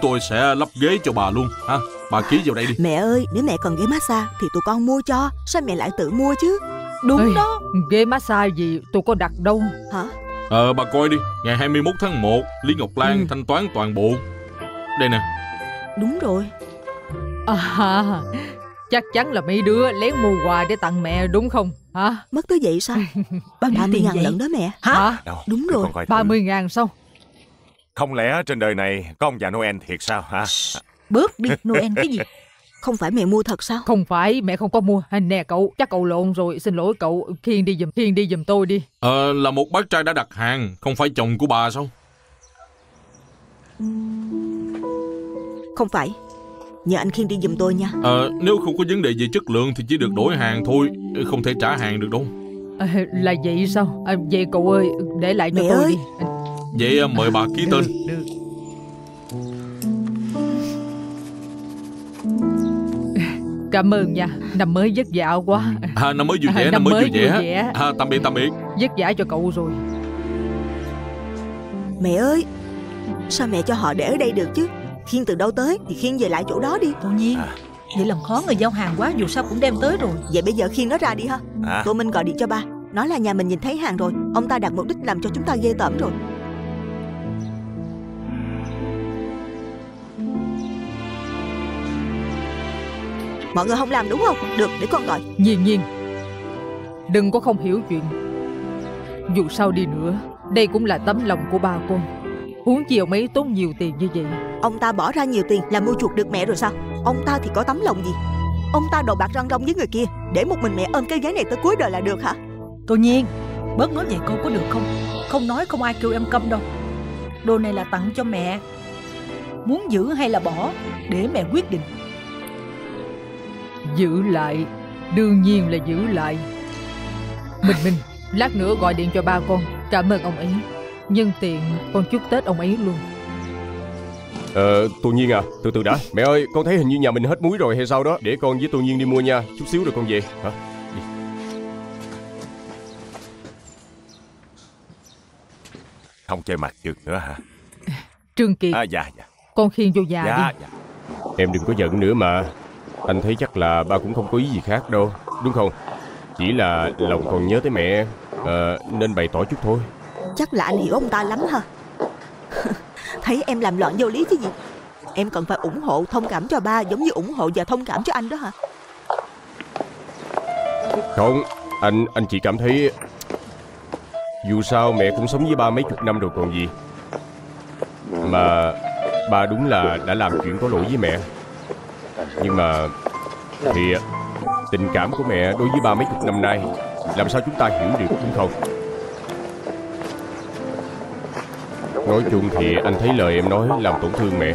Chúng tôi sẽ lắp ghế cho bà luôn ha. Bà ký vào đây đi. Mẹ ơi, nếu mẹ cần ghế massage thì tụi con mua cho. Sao mẹ lại tự mua chứ? Đúng. Ê, đó, ghế massage gì tụi con đặt đâu hả? Bà coi đi. Ngày 21 tháng 1 Lý Ngọc Lan thanh toán toàn bộ. Đây nè. Đúng rồi. Chắc chắn là mấy đứa lén mua quà để tặng mẹ đúng không? Hả? Mất tới vậy sao? 30.000 lận đó mẹ. Hả? Đâu, đúng rồi, 30.000 sao? Không lẽ trên đời này có ông già Noel thiệt sao hả? Bớt đi, Noel cái gì? Không phải mẹ mua thật sao? Không phải, mẹ không có mua. Nè cậu, chắc cậu lộn rồi, xin lỗi cậu. Khiên đi giùm tôi đi. Là một bác trai đã đặt hàng, không phải chồng của bà sao? Không phải. Nhờ anh Khiên đi giùm tôi nha. Nếu không có vấn đề về chất lượng thì chỉ được đổi hàng thôi, không thể trả hàng được đâu. Là vậy sao? Vậy cậu ơi, để lại cho mẹ tôi ơi. Đi. Vậy mời bà ký tên. Được. Cảm ơn nha. Năm mới vất vả quá. Năm mới vui vẻ, năm mới vui vẻ. Tạm biệt. Vất vả cho cậu rồi. Mẹ ơi, sao mẹ cho họ để ở đây được chứ? Khiên từ đâu tới thì Khiên về lại chỗ đó đi. Tự nhiên vậy làm khó người giao hàng quá, dù sao cũng đem tới rồi. Vậy bây giờ Khiên nó ra đi ha. Tụi mình gọi điện cho ba, nói là nhà mình nhìn thấy hàng rồi. Ông ta đặt mục đích làm cho chúng ta ghê tởm rồi. Mọi người không làm đúng không? Được, để con gọi. Nhiên, đừng có không hiểu chuyện. Dù sao đi nữa, đây cũng là tấm lòng của ba con. Huống chi mấy tốn nhiều tiền như vậy. Ông ta bỏ ra nhiều tiền là mua chuộc được mẹ rồi sao? Ông ta thì có tấm lòng gì? Ông ta đồ bạc răng rong với người kia, để một mình mẹ ôm cái ghế này tới cuối đời là được hả? Tô Nhiên, bớt nói vậy cô có được không? Không nói không ai kêu em câm đâu. Đồ này là tặng cho mẹ, muốn giữ hay là bỏ để mẹ quyết định. Giữ lại, đương nhiên là giữ lại. Mình lát nữa gọi điện cho ba con, cảm ơn ông ấy. Nhân tiện con chúc Tết ông ấy luôn. Tô Nhiên à, từ từ đã. Mẹ ơi, con thấy hình như nhà mình hết muối rồi hay sao đó. Để con với Tô Nhiên đi mua nha, chút xíu rồi con về. Hả? Đi. Không chơi mặt được nữa hả? Trương Kiệt. Dạ. Con khiêng vô nhà đi. Dạ. Em đừng có giận nữa mà. Anh thấy chắc là ba cũng không có ý gì khác đâu, đúng không? Chỉ là lòng còn nhớ tới mẹ, nên bày tỏ chút thôi. Chắc là anh hiểu ông ta lắm ha. Thấy em làm loạn vô lý chứ gì. Em cần phải ủng hộ, thông cảm cho ba, giống như ủng hộ và thông cảm cho anh đó hả? Không, anh chỉ cảm thấy dù sao mẹ cũng sống với ba mấy chục năm rồi còn gì. Mà ba đúng là đã làm chuyện có lỗi với mẹ. Nhưng mà thì tình cảm của mẹ đối với ba mấy chục năm nay, làm sao chúng ta hiểu được đúng không? Nói chung thì anh thấy lời em nói làm tổn thương mẹ.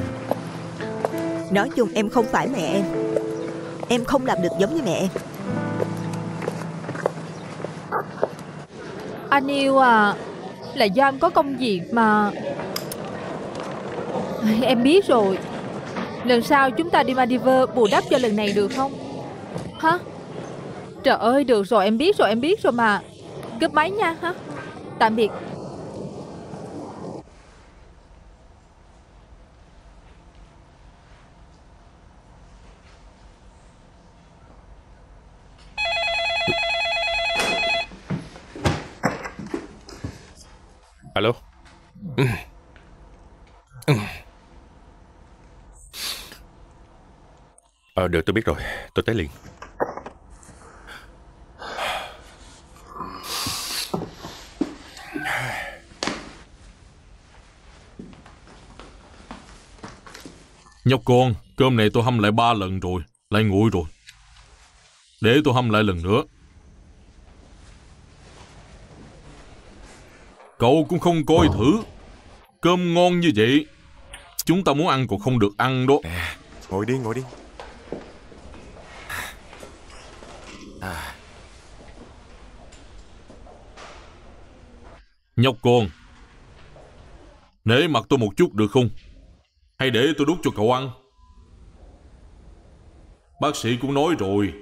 Nói chung em không phải mẹ em. Em không làm được giống như mẹ em. Anh yêu à, là do em có công việc mà. Em biết rồi. Lần sau chúng ta đi Maldives bù đắp cho lần này được không? Hả? Trời ơi, được rồi, em biết rồi mà. Cúp máy nha hả? Tạm biệt. Alo. Được, tôi biết rồi, tôi tới liền. Nhóc con, cơm này tôi hâm lại 3 lần rồi, lại nguội rồi. Để tôi hâm lại lần nữa. Cậu cũng không coi thử. Cơm ngon như vậy, chúng ta muốn ăn còn không được ăn đó. Ngồi đi. Nhóc con, nể mặt tôi một chút được không? Hay để tôi đút cho cậu ăn. Bác sĩ cũng nói rồi,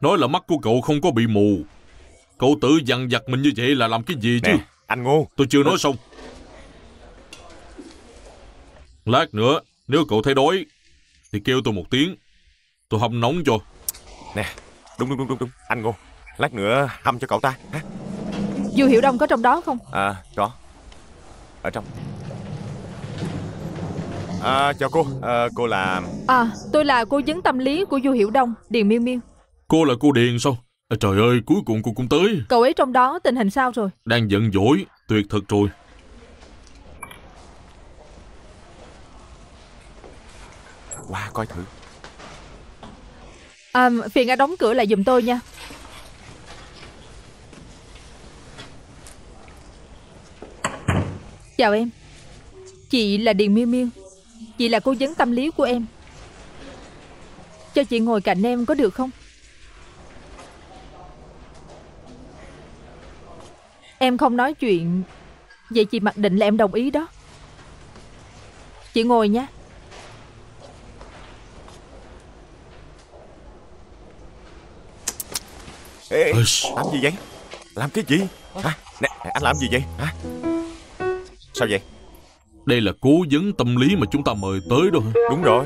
nói là mắt của cậu không có bị mù. Cậu tự dằn vặt mình như vậy là làm cái gì chứ? Nè, anh ngu. Tôi chưa nói xong. Lát nữa Nếu cậu thấy đói thì kêu tôi một tiếng, tôi hâm nóng cho. Nè, đúng, anh Ngô, lát nữa hâm cho cậu ta. Du Hiểu Đông có trong đó không? À, có. Ở trong. À, chào cô, cô là... À, tôi là cô vấn tâm lý của Du Hiểu Đông, Điền Miêu Miêu. Cô là cô Điền sao? À, trời ơi, cuối cùng cô cũng tới. Cậu ấy trong đó tình hình sao rồi? Đang giận dỗi, tuyệt thật rồi. Qua coi thử. À, phiền anh đóng cửa lại giùm tôi nha. Chào em, chị là Điền Miêu Miêu. Chị là cố vấn tâm lý của em. Cho chị ngồi cạnh em có được không? Em không nói chuyện. Vậy chị mặc định là em đồng ý đó. Chị ngồi nha. Ê, làm gì vậy? Làm cái gì? Hả? Nè, anh làm gì vậy? Hả? Sao vậy? Đây là cố vấn tâm lý mà chúng ta mời tới đó hả? Đúng rồi.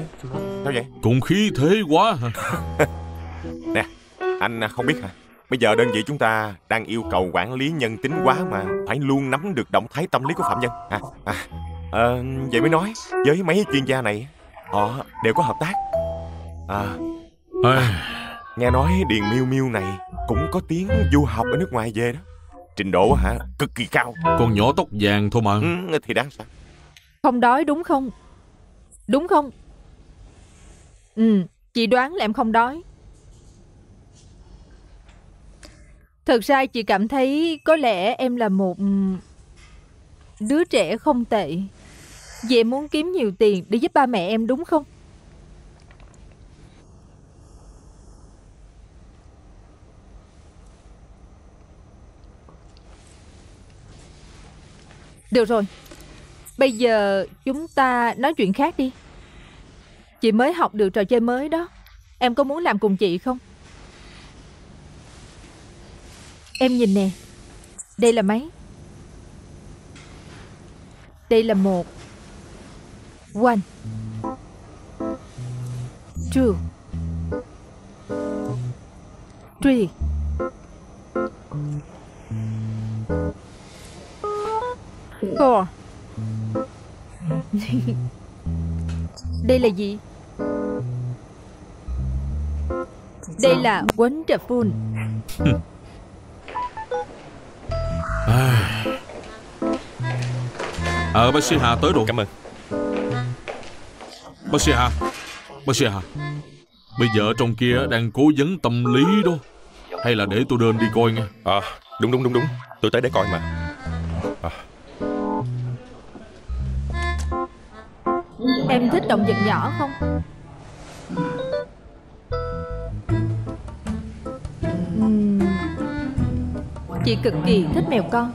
Sao vậy? Cũng khí thế quá hả? Nè, anh không biết hả? Bây giờ đơn vị chúng ta đang yêu cầu quản lý nhân tính quá mà phải luôn nắm được động thái tâm lý của phạm nhân hả? Vậy mới nói với mấy chuyên gia này họ đều có hợp tác. Nghe nói Điền Miêu Miêu này cũng có tiếng du học ở nước ngoài về đó. Trình độ hả? Cực kỳ cao. Con nhỏ tóc vàng thôi mà. Ừ, thì đáng sao? Không đói đúng không? Đúng không? Ừ, chị đoán là em không đói. Thật ra chị cảm thấy có lẽ em là một đứa trẻ không tệ. Vậy em muốn kiếm nhiều tiền để giúp ba mẹ em đúng không? Được rồi, bây giờ chúng ta nói chuyện khác đi. Chị mới học được trò chơi mới đó. Em có muốn làm cùng chị không? Em nhìn nè. Đây là mấy? Đây là một. One. Two. Three. Four. Đây là gì? Đây là wonderful. Bác sĩ Hà tới rồi. Cảm ơn. Bác sĩ Hà, bây giờ trong kia đang cố vấn tâm lý đó. Hay là để tôi đơn đi coi nghe. Đúng, tôi tới để coi mà. Em thích động vật nhỏ không? Chị cực kỳ thích mèo con.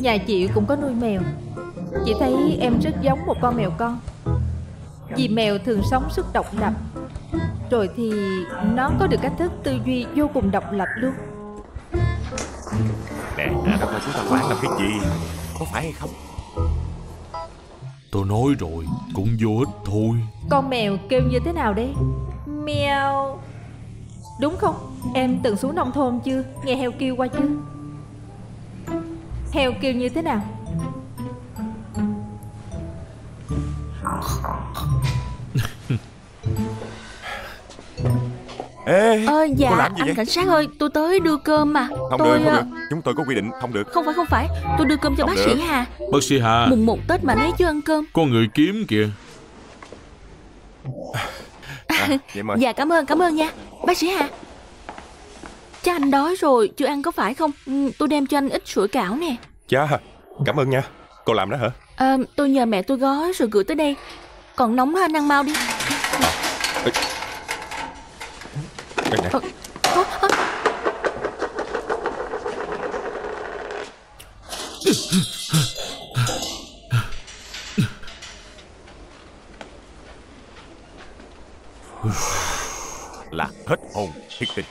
Nhà chị cũng có nuôi mèo. Chị thấy em rất giống một con mèo con. Vì mèo thường sống rất độc lập. Rồi thì nó có được cách thức tư duy vô cùng độc lập luôn. Nè, đâu mà chúng ta quán làm cái gì? Có phải hay không? Tôi nói rồi, cũng vô ích thôi. Con mèo kêu như thế nào đây? Mèo. Đúng không? Em từng xuống nông thôn chưa? Nghe heo kêu qua chưa? Heo kêu như thế nào? Dạ, cô làm gì anh vậy? Cảnh sát ơi, tôi tới đưa cơm mà. Không được. Chúng tôi có quy định không được. Không phải, tôi đưa cơm cho bác sĩ Hà. Bác sĩ Hà, mùng 1 Tết mà nấy chưa ăn cơm. Có người kiếm kìa. Dạ, cảm ơn nha. Bác sĩ Hà, chắc anh đói rồi, chưa ăn có phải không? Tôi đem cho anh ít sủi cảo nè. Dạ, cảm ơn nha. Cô làm đó hả? Tôi nhờ mẹ tôi gói rồi gửi tới đây. Còn nóng đó, anh ăn mau đi. Là hết hồn thiệt tình.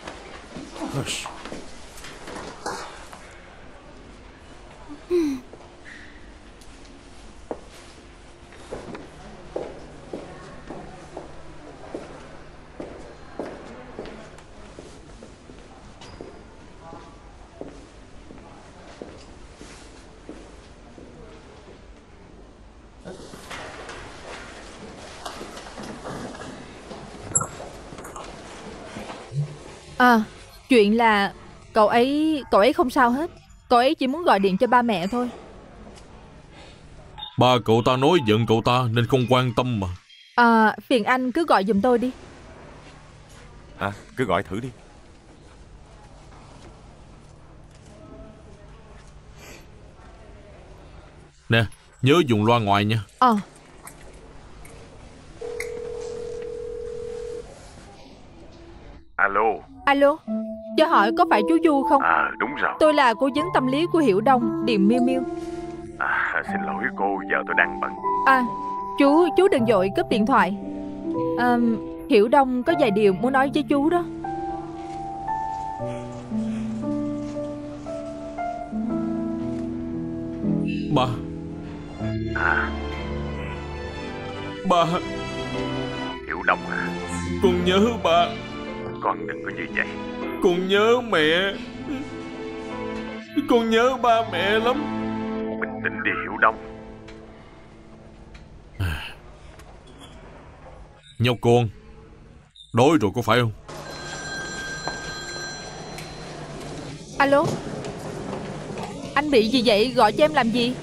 À, chuyện là cậu ấy không sao hết. Cậu ấy chỉ muốn gọi điện cho ba mẹ thôi. Ba cậu ta nói giận cậu ta nên không quan tâm mà. À, phiền anh cứ gọi giùm tôi đi. À, cứ gọi thử đi. Nè, nhớ dùng loa ngoài nha. Ờ. Alo. Alo, cho hỏi có phải chú Du không? À, đúng rồi. Tôi là cố vấn tâm lý của Hiểu Đông, Điền Miêu Miêu. À, xin lỗi cô, giờ tôi đang bận. À, chú đừng vội cúp điện thoại. À, Hiểu Đông có vài điều muốn nói với chú đó. Ba. Ba. Hiểu Đông à? Con nhớ ba. Con đừng có như vậy. Con nhớ mẹ. Con nhớ ba mẹ lắm. Bình tĩnh đi Hiểu Đông. Nhóc con, đói rồi có phải không? Alo. Anh bị gì vậy? Gọi cho em làm gì?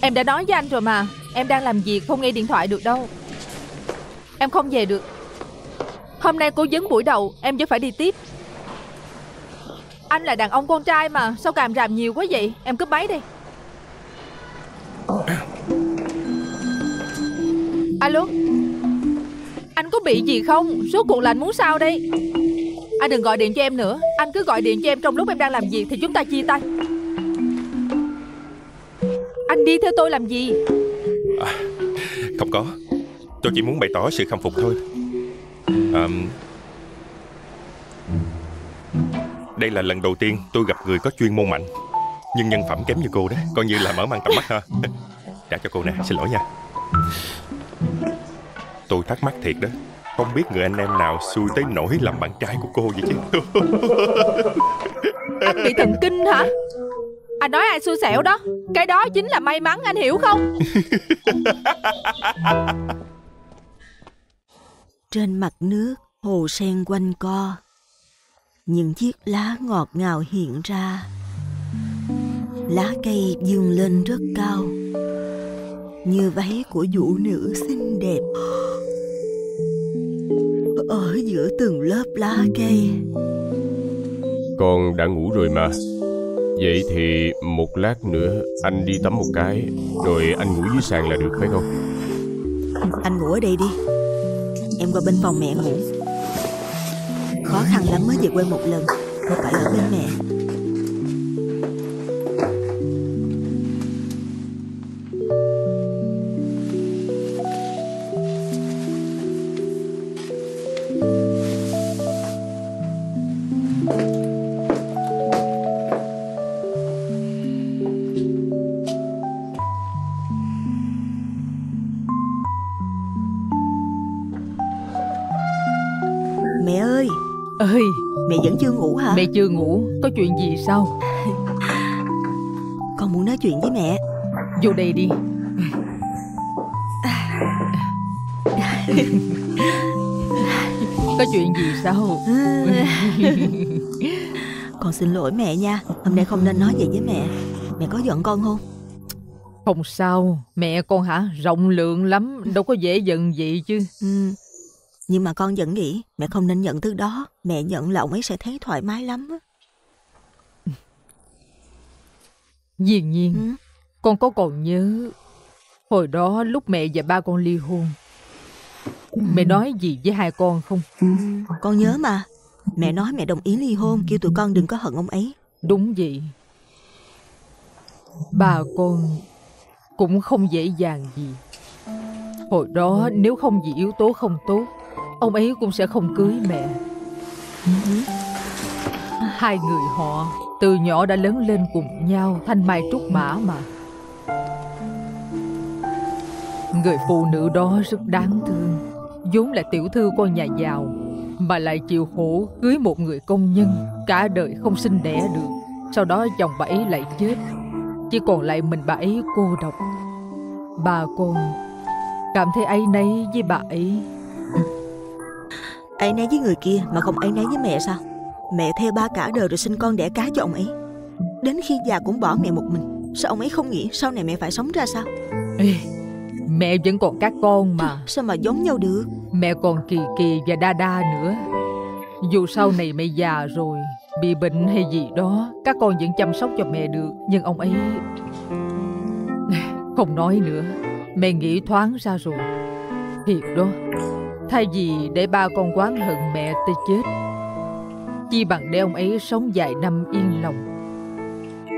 Em đã nói với anh rồi mà. Em đang làm việc không nghe điện thoại được đâu. Em không về được. Hôm nay cố vấn buổi đầu em vẫn phải đi tiếp. Anh là đàn ông con trai mà, sao càm ràm nhiều quá vậy? Em cúp máy đi. Alo. Anh có bị gì không? Rốt cuộc là anh muốn sao đây? Anh đừng gọi điện cho em nữa. Anh cứ gọi điện cho em trong lúc em đang làm việc thì chúng ta chia tay. Anh đi theo tôi làm gì? À, không có. Tôi chỉ muốn bày tỏ sự khâm phục thôi. Đây là lần đầu tiên tôi gặp người có chuyên môn mạnh, nhưng nhân phẩm kém như cô đó. Coi như là mở mang tầm mắt ha. Trả cho cô nè, xin lỗi nha. Tôi thắc mắc thiệt đó, không biết người anh em nào xui tới nỗi làm bạn trai của cô vậy chứ. Anh bị thần kinh hả? Anh nói ai xui xẻo đó? Cái đó chính là may mắn, anh hiểu không? Trên mặt nước, hồ sen quanh co, những chiếc lá ngọt ngào hiện ra. Lá cây vươn lên rất cao, như váy của vũ nữ xinh đẹp. Ở giữa từng lớp lá cây. Con đã ngủ rồi mà. Vậy thì một lát nữa anh đi tắm một cái, rồi anh ngủ dưới sàn là được phải không? Anh ngủ ở đây đi, em qua bên phòng mẹ ngủ. Khó khăn lắm mới về quê một lần, không phải ở bên mẹ. Mẹ chưa ngủ, có chuyện gì sao? Con muốn nói chuyện với mẹ. Vô đây đi. Có chuyện gì sao? Con xin lỗi mẹ nha. Hôm nay không nên nói vậy với mẹ. Mẹ có giận con không? Không sao, mẹ con hả? Rộng lượng lắm, đâu có dễ giận vậy chứ. Nhưng mà con vẫn nghĩ mẹ không nên nhận thứ đó. Mẹ nhận là ông ấy sẽ thấy thoải mái lắm á. Dĩ nhiên. Con có còn nhớ hồi đó lúc mẹ và ba con ly hôn, mẹ nói gì với hai con không? Con nhớ mà. Mẹ nói mẹ đồng ý ly hôn, kêu tụi con đừng có hận ông ấy. Đúng vậy. Ba con cũng không dễ dàng gì. Hồi đó nếu không vì yếu tố không tốt, ông ấy cũng sẽ không cưới mẹ. Hai người họ từ nhỏ đã lớn lên cùng nhau, thanh mai trúc mã mà. Người phụ nữ đó rất đáng thương, vốn là tiểu thư con nhà giàu mà lại chịu khổ cưới một người công nhân, cả đời không sinh đẻ được. Sau đó chồng bà ấy lại chết, chỉ còn lại mình bà ấy cô độc. Bà con cảm thấy áy náy với bà ấy. Ấy nấy với người kia mà không ấy nấy với mẹ sao? Mẹ theo ba cả đời rồi sinh con đẻ cái cho ông ấy, đến khi già cũng bỏ mẹ một mình. Sao ông ấy không nghĩ sau này mẹ phải sống ra sao? Ê, mẹ vẫn còn các con mà. Sao mà giống nhau được? Mẹ còn Kỳ Kỳ và Đa Đa nữa. Dù sau này mẹ già rồi, bị bệnh hay gì đó, các con vẫn chăm sóc cho mẹ được. Nhưng ông ấy không nói nữa. Mẹ nghĩ thoáng ra rồi. Thiệt đó. Thay vì để ba con oán hận mẹ tới chết, chi bằng để ông ấy sống vài năm yên lòng.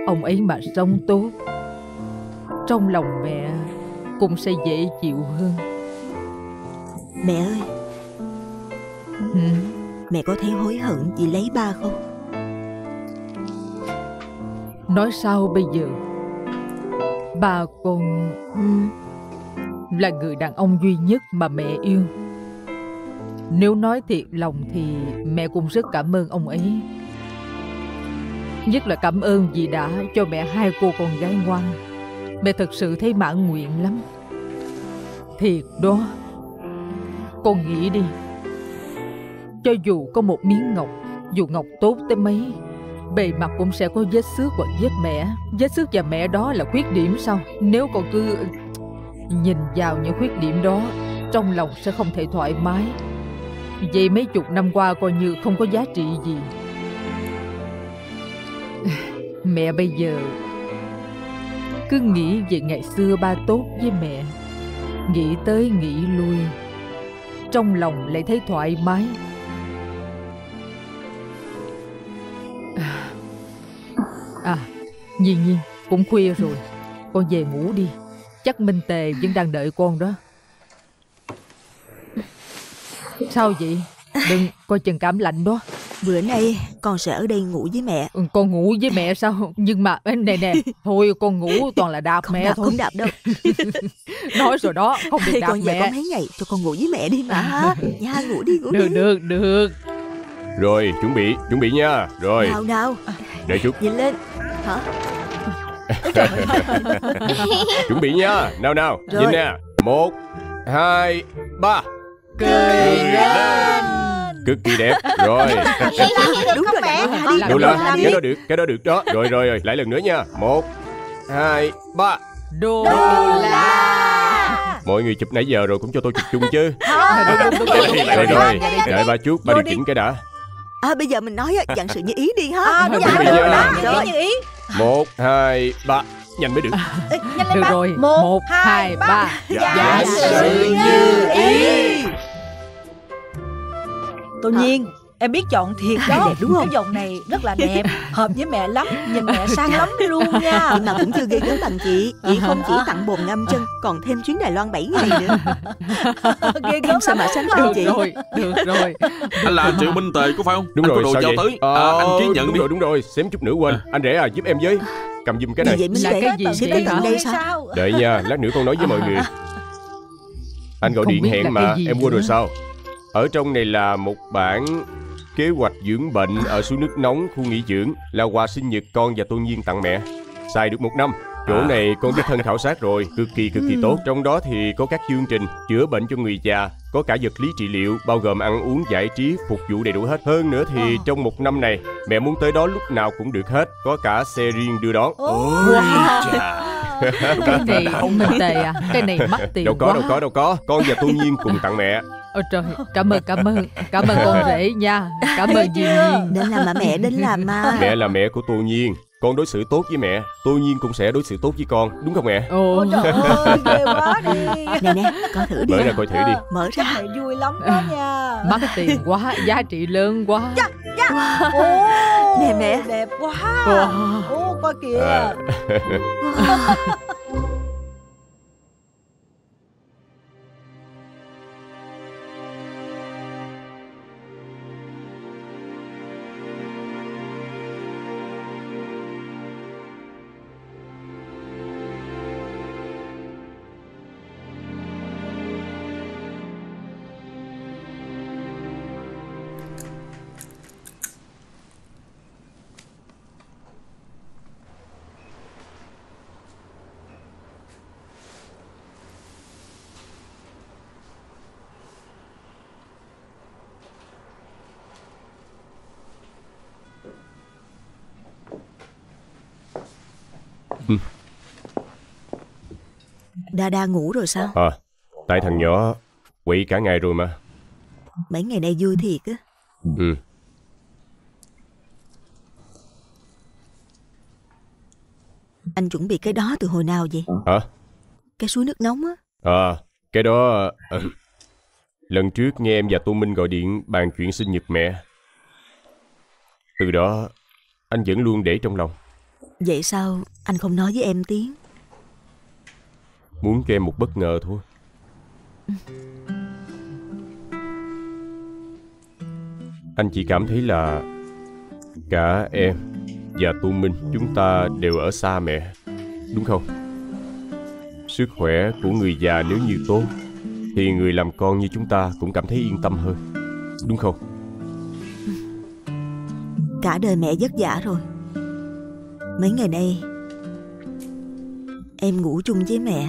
Ông ấy mà sống tốt, trong lòng mẹ cũng sẽ dễ chịu hơn. Mẹ ơi, mẹ có thấy hối hận vì lấy ba không? Nói sao bây giờ? Ba con là người đàn ông duy nhất mà mẹ yêu. Nếu nói thiệt lòng thì mẹ cũng rất cảm ơn ông ấy. Nhất là cảm ơn vì đã cho mẹ hai cô con gái ngoan. Mẹ thật sự thấy mãn nguyện lắm. Thiệt đó. Con nghĩ đi, cho dù có một miếng ngọc, dù ngọc tốt tới mấy, bề mặt cũng sẽ có vết xước hoặc vết mẻ. Vết xước và mẻ đó là khuyết điểm sao? Nếu con cứ nhìn vào những khuyết điểm đó, trong lòng sẽ không thể thoải mái. Vậy mấy chục năm qua coi như không có giá trị gì. Mẹ bây giờ cứ nghĩ về ngày xưa ba tốt với mẹ, nghĩ tới nghĩ lui, trong lòng lại thấy thoải mái. Nhiên cũng khuya rồi, con về ngủ đi. Chắc Minh Tề vẫn đang đợi con đó. Sao vậy? Đừng, coi chừng cảm lạnh đó. Bữa nay con sẽ ở đây ngủ với mẹ. Ừ, con ngủ với mẹ sao? Nhưng mà này nè, thôi con ngủ toàn là đạp không mẹ đạp, thôi. Không đạp đâu. Nói rồi đó, không được đạp con mẹ. Con mấy ngày cho con ngủ với mẹ đi mà. Nha, ngủ đi, ngủ được, đi. Được. Rồi, chuẩn bị nha. Rồi. Nào. Đợi chút. Nhìn lên. Hả? Chuẩn bị nha. Nào. Rồi. Nhìn nè. 1, 2, 3. Cười lên. Cực kỳ đẹp. Rồi. Đúng rồi mẹ. Đúng rồi. Cái đó được đó. Rồi. Lại lần nữa nha. 1, 2, 3. Đô la. Mọi người chụp nãy giờ rồi cũng cho tôi chụp chung chứ. Rồi. Đợi ba chút. Ba điều chỉnh cái đã. Bây giờ mình nói dặn sự như ý đi ha. Đúng như ý. 1, 2, 3. Nhanh mới được. Nhanh lên ba. Rồi. 1, 2, 3. Dạ sự như ý. Tô Nhiên, em biết chọn thiệt đó. Đúng không? Cái vòng này rất là đẹp, hợp với mẹ lắm. Nhìn mẹ sang lắm luôn nha. Nhưng mà cũng chưa ghê gớm bằng chị. Chị không chỉ tặng bồn ngâm chân, còn thêm chuyến Đài Loan 7 ngày nữa. Ghê gớm sao mà sánh bằng chị. Được rồi. Anh là Triệu Minh Tề có phải không? Đúng anh rồi, sao vậy? Tới. Anh ký nhận đi. Đúng rồi, xém chút nữa quên. Anh rể à, giúp em với. Cầm giùm cái này. Cái gì sao? Đợi nha, lát nữa con nói với mọi người. Anh gọi điện hẹn mà, em quên rồi sao? Ở trong này là một bản kế hoạch dưỡng bệnh ở suối nước nóng khu nghỉ dưỡng, là quà sinh nhật con và Tô Nhiên tặng mẹ. Xài được 1 năm. Chỗ này con đích thân khảo sát rồi, cực kỳ tốt. Trong đó thì có các chương trình chữa bệnh cho người già, có cả vật lý trị liệu, bao gồm ăn uống giải trí, phục vụ đầy đủ hết. Hơn nữa thì trong 1 năm này mẹ muốn tới đó lúc nào cũng được hết, có cả xe riêng đưa đón. Cái này không Minh Tề à? Cái này mắc tiền quá. Đâu có. Con và Tô Nhiên cùng tặng mẹ. Ôi trời, cảm ơn con rể nha. Cảm ơn Duy Nhiên. Đến làm mà. Mẹ là mẹ của Tô Nhiên, con đối xử tốt với mẹ, Tô Nhiên cũng sẽ đối xử tốt với con, đúng không mẹ? Ôi trời ơi, ghê quá đi. Nè, coi thử đi. Mở ra coi thử đi. Mở ra. Cái này vui lắm đó nha. Mắc tiền quá, giá trị lớn quá. Dạ. Wow. Nè mẹ, đẹp quá. Ô, coi kìa. Đa ngủ rồi sao? À, tại thằng nhỏ quậy cả ngày rồi mà. Mấy ngày nay vui thiệt á. Ừ. Anh chuẩn bị cái đó từ hồi nào vậy? Hả? Cái suối nước nóng á. À, cái đó... Lần trước nghe em và Tô Minh gọi điện bàn chuyện sinh nhật mẹ. Từ đó anh vẫn luôn để trong lòng. Vậy sao anh không nói với em tiếng? Muốn cho em một bất ngờ thôi. Anh chỉ cảm thấy là cả em và Tô Minh chúng ta đều ở xa mẹ, đúng không? Sức khỏe của người già nếu như tốt thì người làm con như chúng ta cũng cảm thấy yên tâm hơn, đúng không? Cả đời mẹ vất vả rồi. Mấy ngày nay em ngủ chung với mẹ,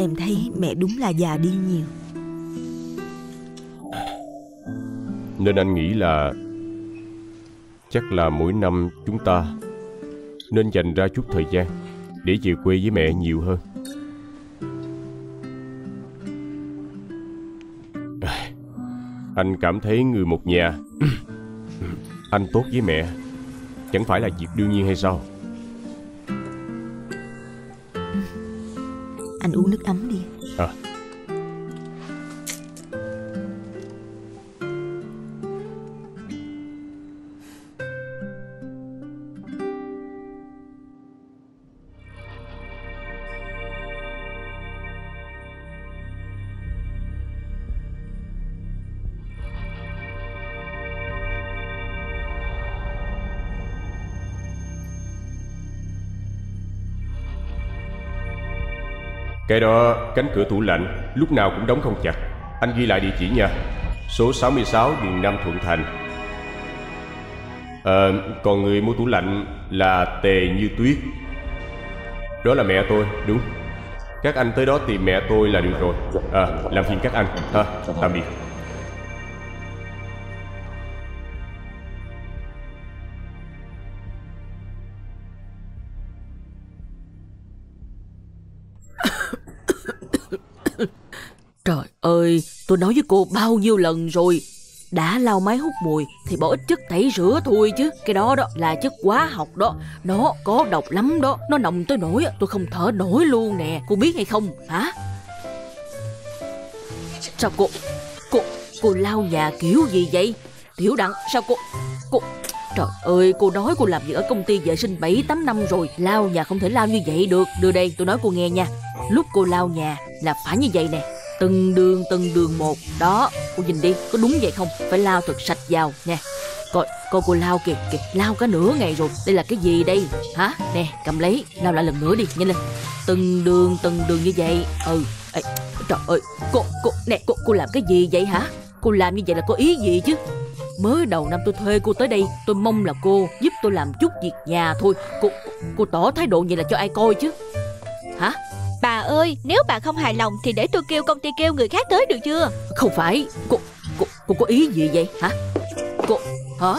em thấy mẹ đúng là già đi nhiều. Nên anh nghĩ là chắc là mỗi năm chúng ta nên dành ra chút thời gian để về quê với mẹ nhiều hơn. Anh cảm thấy người một nhà anh tốt với mẹ chẳng phải là việc đương nhiên hay sao? Anh uống nước ấm đi. À. Cái đó, cánh cửa tủ lạnh lúc nào cũng đóng không chặt. Anh ghi lại địa chỉ nha. Số 66 đường Nam Thuận Thành. Còn người mua tủ lạnh là Tề Như Tuyết. Đó là mẹ tôi, đúng. Các anh tới đó tìm mẹ tôi là được rồi. À, làm phiền các anh. À, tạm biệt. Trời ơi, tôi nói với cô bao nhiêu lần rồi, đã lau máy hút mùi thì bỏ ít chất tẩy rửa thôi chứ. Cái đó đó là chất hóa học đó, nó có độc lắm đó. Nó nồng tới nỗi tôi không thở nổi luôn nè. Cô biết hay không hả? Sao cô lau nhà kiểu gì vậy? Tiểu Đặng, sao cô trời ơi, cô nói cô làm việc ở công ty vệ sinh 7-8 năm rồi. Lau nhà không thể lau như vậy được. Đưa đây, tôi nói cô nghe nha. Lúc cô lau nhà là phải như vậy nè, từng đường một đó. Cô nhìn đi, có đúng vậy không? Phải lau thật sạch vào nè. Coi coi cô lau kìa, lau cả nửa ngày rồi. Đây là cái gì đây hả? Nè, cầm lấy, lau lại lần nữa đi, nhanh lên. Từng đường như vậy. Ừ. Ê, trời ơi, cô làm cái gì vậy hả? Cô làm như vậy là có ý gì chứ? Mới đầu năm tôi thuê cô tới đây, tôi mong là cô giúp tôi làm chút việc nhà thôi. Cô tỏ thái độ vậy là cho ai coi chứ hả? Bà ơi, nếu bà không hài lòng thì để tôi kêu công ty, kêu người khác tới được chưa? Không phải, cô có ý gì vậy hả? Cô, hả?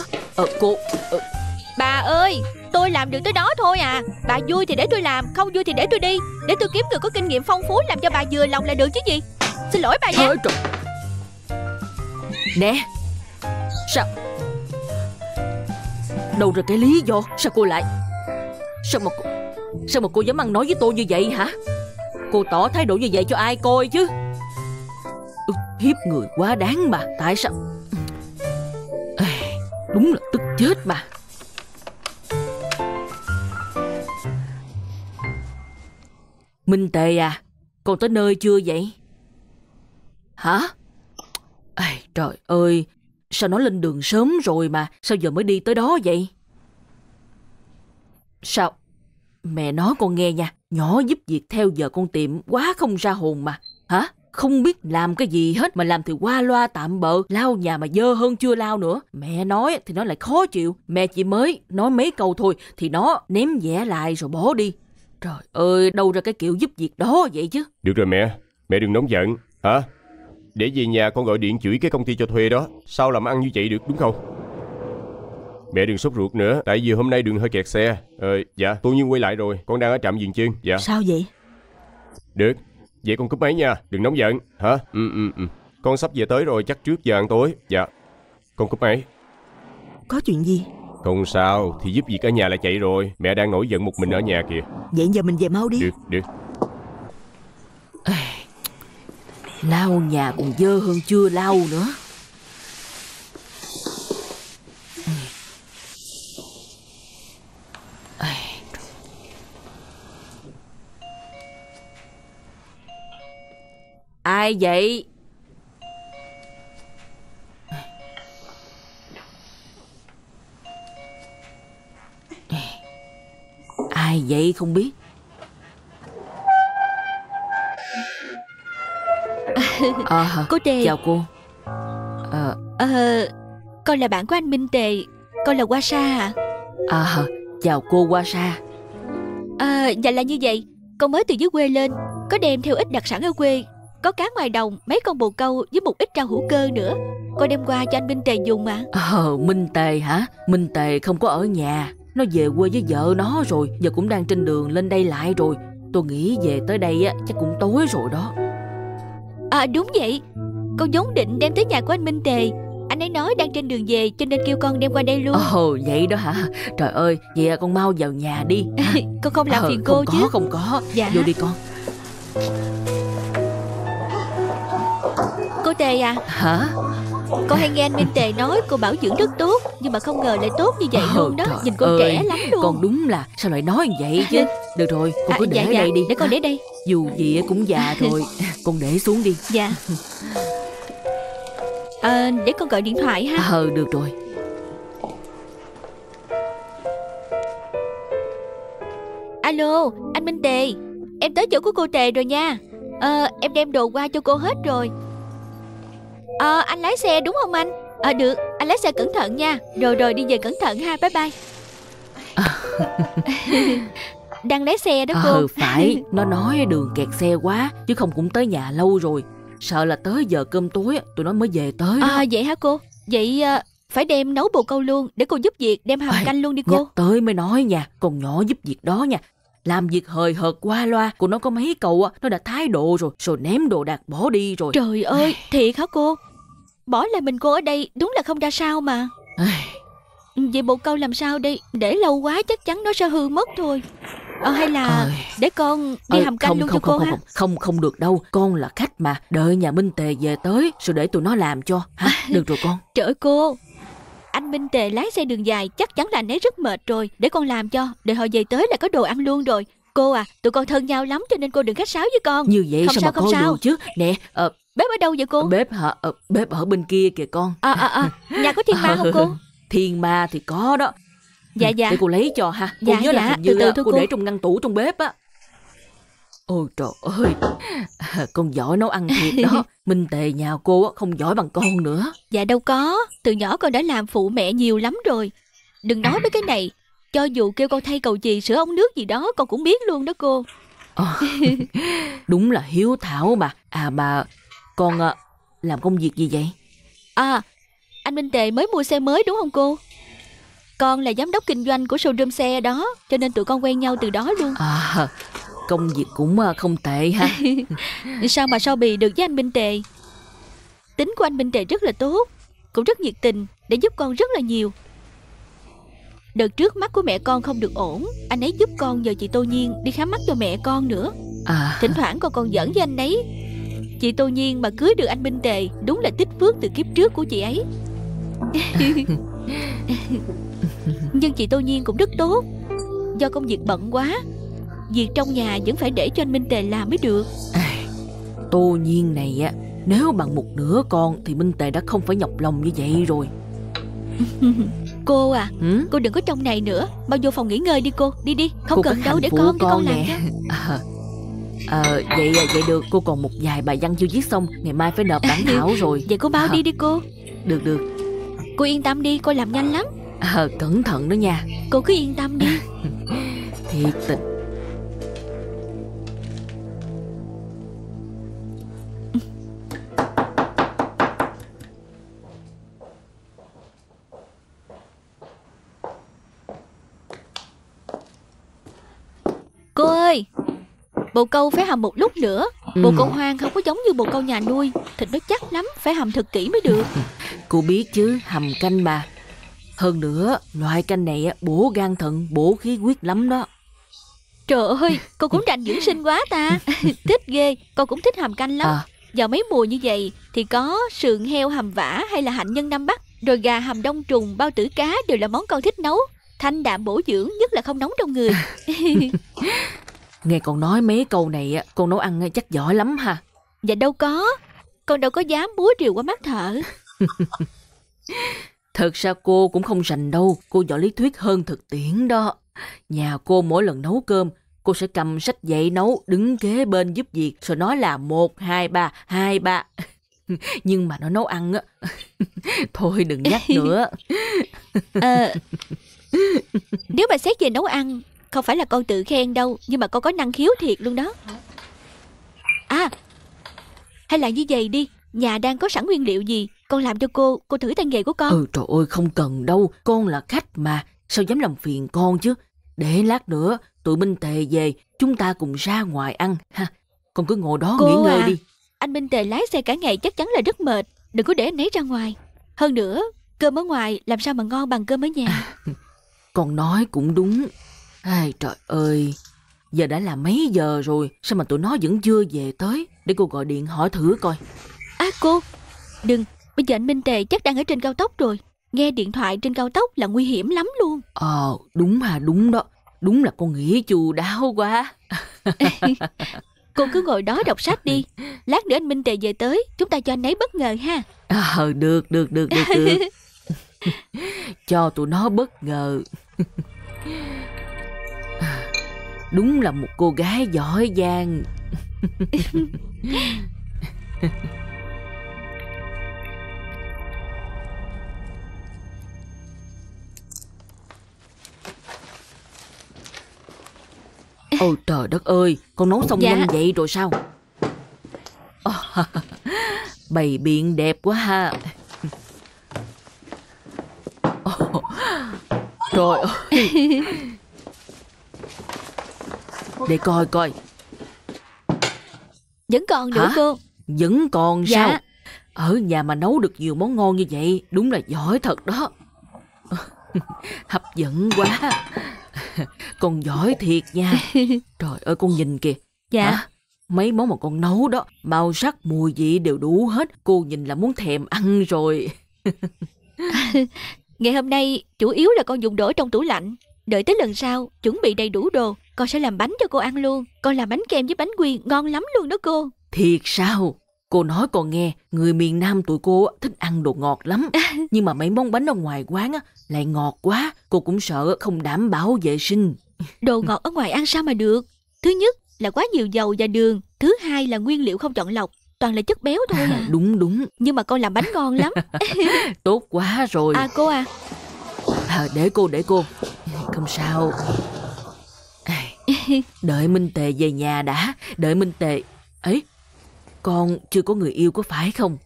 Bà ơi, tôi làm được tới đó thôi à. Bà vui thì để tôi làm, không vui thì để tôi đi. Để tôi kiếm người có kinh nghiệm phong phú làm cho bà vừa lòng là được chứ gì. Xin lỗi bà nha. Nè, sao? Đâu ra cái lý do? Sao cô lại? Sao mà cô dám ăn nói với tôi như vậy hả? Cô tỏ thái độ như vậy cho ai coi chứ? Ức hiếp người quá đáng mà. Tại sao? Đúng là tức chết mà. Minh Tề à, con tới nơi chưa vậy? Hả? Trời ơi, sao nó lên đường sớm rồi mà sao giờ mới đi tới đó vậy? Sao? Mẹ nói con nghe nha, nhỏ giúp việc theo giờ con tiệm quá không ra hồn mà. Hả? Không biết làm cái gì hết mà làm thì qua loa tạm bợ. Lau nhà mà dơ hơn chưa lau nữa. Mẹ nói thì nó lại khó chịu. Mẹ chỉ mới nói mấy câu thôi thì nó ném vẽ lại rồi bỏ đi. Trời ơi, đâu ra cái kiểu giúp việc đó vậy chứ. Được rồi mẹ đừng nóng giận. Hả? Để về nhà con gọi điện chửi cái công ty cho thuê đó. Sao làm ăn như vậy được, đúng không? Mẹ đừng sốt ruột nữa, tại vì hôm nay đường hơi kẹt xe. Dạ, Tô Nhiên quay lại rồi, con đang ở trạm Diền Chiên. Dạ. Sao vậy? Được, vậy con cúp máy nha, đừng nóng giận. Hả? Con sắp về tới rồi, chắc trước giờ ăn tối. Dạ. Con cúp máy. Có chuyện gì? Không sao, thì giúp việc ở nhà lại chạy rồi. Mẹ đang nổi giận một mình ở nhà kìa. Vậy giờ mình về mau đi. Được, được. Lau nhà còn dơ hơn chưa lau nữa. Ai vậy? Ai vậy không biết. Cô Tề. Chào cô. Con là bạn của anh Minh Tề. Con là Hoa Sa hả? Chào cô Hoa Sa. Dạ là như vậy. Con mới từ dưới quê lên, có đem theo ít đặc sản ở quê. Có cá ngoài đồng, mấy con bồ câu với một ít rau hữu cơ nữa. Con đem qua cho anh Minh Tề dùng mà. Minh Tề hả? Minh Tề không có ở nhà, nó về quê với vợ nó rồi. Giờ cũng đang trên đường lên đây lại rồi. Tôi nghĩ về tới đây á, chắc cũng tối rồi đó. Đúng vậy. Con vốn định đem tới nhà của anh Minh Tề. Anh ấy nói đang trên đường về, cho nên kêu con đem qua đây luôn. Vậy đó hả? Trời ơi, vậy à, con mau vào nhà đi. Con không làm phiền cô chứ. Không có. Dạ. Vô đi con. Cô Tề à? Hả? Con hay nghe anh Minh Tề nói cô bảo dưỡng rất tốt, nhưng mà không ngờ lại tốt như vậy luôn đó. Nhìn cô trẻ lắm luôn. Con đúng là sao lại nói như vậy chứ. Được rồi, con cứ để đây đi. Để con để đây. Dù gì cũng già rồi. Con để xuống đi. Dạ. Để con gọi điện thoại ha. Được rồi. Alo, anh Minh Tề, em tới chỗ của cô Tề rồi nha. Em đem đồ qua cho cô hết rồi. Anh lái xe đúng không anh? Được, anh lái xe cẩn thận nha. Rồi đi về cẩn thận ha, bye bye. Đang lái xe đó cô. Phải, nó nói đường kẹt xe quá, chứ không cũng tới nhà lâu rồi. Sợ là tới giờ cơm tối tụi nó mới về tới đó. Vậy hả cô? Vậy phải đem nấu bồ câu luôn, để cô giúp việc đem hầm canh luôn đi cô. Nhắc tới mới nói nha, còn nhỏ giúp việc đó nha, làm việc hời hợt qua loa. Của nó có mấy cậu nó đã thái độ rồi, rồi ném đồ đạc bỏ đi rồi. Trời ơi, thiệt hả cô? Bỏ lại mình cô ở đây đúng là không ra sao mà. Vậy bộ câu làm sao đây? Để lâu quá chắc chắn nó sẽ hư mất thôi. Hay là để con đi hầm canh luôn cho cô ha? Không được đâu, con là khách mà. Đợi nhà Minh Tề về tới rồi để tụi nó làm cho ha. Được rồi con. Trời ơi cô, anh Minh Tề lái xe đường dài chắc chắn là anh ấy rất mệt rồi. Để con làm cho, để họ về tới là có đồ ăn luôn rồi. Cô à, tụi con thân nhau lắm cho nên cô đừng khách sáo với con. Như vậy không sao mà cô được chứ. Nè, bếp ở đâu vậy cô? Bếp hả? Bếp ở bên kia kìa con. Nhà có thiên ma không cô? Thiên ma thì có đó. Dạ. Để cô lấy cho ha. Cô nhớ là hình như cô để trong ngăn tủ trong bếp á. Ôi trời ơi, con giỏi nấu ăn thiệt đó. Minh Tề nhà cô không giỏi bằng con nữa. Dạ đâu có, từ nhỏ con đã làm phụ mẹ nhiều lắm rồi. Đừng nói mấy cái này, cho dù kêu con thay cầu chì sửa ống nước gì đó con cũng biết luôn đó cô. Đúng là hiếu thảo mà. Mà con làm công việc gì vậy? Anh Minh Tề mới mua xe mới đúng không cô? Con là giám đốc kinh doanh của showroom xe đó, cho nên tụi con quen nhau từ đó luôn. Công việc cũng không tệ ha. Sao mà so bì được với anh Minh Tề. Tính của anh Minh Tề rất là tốt, cũng rất nhiệt tình, để giúp con rất là nhiều. Đợt trước mắt của mẹ con không được ổn, anh ấy giúp con nhờ chị Tô Nhiên đi khám mắt cho mẹ con nữa. Thỉnh thoảng con còn giỡn với anh ấy. Chị Tô Nhiên mà cưới được anh Minh Tề đúng là tích phước từ kiếp trước của chị ấy. Nhưng chị Tô Nhiên cũng rất tốt. Do công việc bận quá, việc trong nhà vẫn phải để cho anh Minh Tề làm mới được. Tô Nhiên này á, nếu bằng một nửa con thì Minh Tề đã không phải nhọc lòng như vậy rồi. Cô à, cô đừng có trong này nữa, mau vô phòng nghỉ ngơi đi cô. Đi, không cô cần đâu, để con làm cho. Vậy được, cô còn một vài bài văn chưa viết xong, ngày mai phải nộp bản thảo rồi. Vậy cô mau đi đi cô. Được. Cô yên tâm đi, cô làm nhanh lắm. Cẩn thận đó nha. Cô cứ yên tâm đi. Thiệt tình. Bồ câu phải hầm một lúc nữa. Bồ câu hoang không có giống như bồ câu nhà nuôi, thịt nó chắc lắm, phải hầm thật kỹ mới được. Cô biết chứ, hầm canh mà. Hơn nữa, loại canh này bổ gan thận, bổ khí huyết lắm đó. Trời ơi, cô cũng rành dưỡng sinh quá ta. Thích ghê, con cũng thích hầm canh lắm. Vào mấy mùa như vậy thì có sườn heo hầm vả hay là hạnh nhân Nam Bắc, rồi gà hầm đông trùng, bao tử cá đều là món con thích nấu. Thanh đạm bổ dưỡng, nhất là không nóng trong người. Nghe con nói mấy câu này, con nấu ăn chắc giỏi lắm ha. Dạ đâu có, con đâu có dám múa rìu qua mắt thợ. Thật ra cô cũng không rành đâu, cô giỏi lý thuyết hơn thực tiễn đó. Nhà cô mỗi lần nấu cơm, cô sẽ cầm sách dạy nấu, đứng kế bên giúp việc, rồi nói là 1, 2, 3, 2, 3. Nhưng mà nó nấu ăn á, thôi đừng nhắc nữa. Nếu mà xét về nấu ăn, không phải là con tự khen đâu, nhưng mà con có năng khiếu thiệt luôn đó. À, hay là như vậy đi, nhà đang có sẵn nguyên liệu gì, con làm cho cô thử tay nghề của con. Trời ơi, không cần đâu, con là khách mà, sao dám làm phiền con chứ. Để lát nữa tụi Minh Tề về, chúng ta cùng ra ngoài ăn ha. Con cứ ngồi đó nghỉ ngơi đi. Anh Minh Tề lái xe cả ngày chắc chắn là rất mệt, đừng có để anh ấy ra ngoài. Hơn nữa, cơm ở ngoài làm sao mà ngon bằng cơm ở nhà. Con nói cũng đúng. Ai, trời ơi, giờ đã là mấy giờ rồi, sao mà tụi nó vẫn chưa về tới? Để cô gọi điện hỏi thử coi. À cô, đừng, bây giờ anh Minh Tề chắc đang ở trên cao tốc rồi. Nghe điện thoại trên cao tốc là nguy hiểm lắm luôn. Đúng mà, đúng đó. Đúng là con nghĩ chu đáo quá. Cô cứ ngồi đó đọc sách đi. Lát nữa anh Minh Tề về tới, chúng ta cho anh ấy bất ngờ ha. Được. Cho tụi nó bất ngờ. Đúng là một cô gái giỏi giang. Ôi trời đất ơi, con nấu xong nhanh vậy rồi sao? Bày biện đẹp quá ha. Trời ơi. Để coi coi. Vẫn còn nữa cô? Vẫn còn sao? Ở nhà mà nấu được nhiều món ngon như vậy, đúng là giỏi thật đó. Hấp dẫn quá. Con giỏi thiệt nha. Trời ơi, con nhìn kìa. Mấy món mà con nấu đó, màu sắc mùi vị đều đủ hết. Cô nhìn là muốn thèm ăn rồi. Ngày hôm nay chủ yếu là con dùng đổ trong tủ lạnh. Đợi tới lần sau chuẩn bị đầy đủ đồ, con sẽ làm bánh cho cô ăn luôn. Con làm bánh kem với bánh quy ngon lắm luôn đó cô. Thiệt sao? Cô nói con nghe, người miền Nam tụi cô thích ăn đồ ngọt lắm. Nhưng mà mấy món bánh ở ngoài quán lại ngọt quá, cô cũng sợ không đảm bảo vệ sinh. Đồ ngọt ở ngoài ăn sao mà được. Thứ nhất là quá nhiều dầu và đường. Thứ hai là nguyên liệu không chọn lọc, toàn là chất béo thôi. Đúng. Nhưng mà con làm bánh ngon lắm. Tốt quá rồi. À cô Để cô. Không sao. Đợi Minh Tề về nhà đã. Đợi Minh Tề. Ấy, con chưa có người yêu có phải không?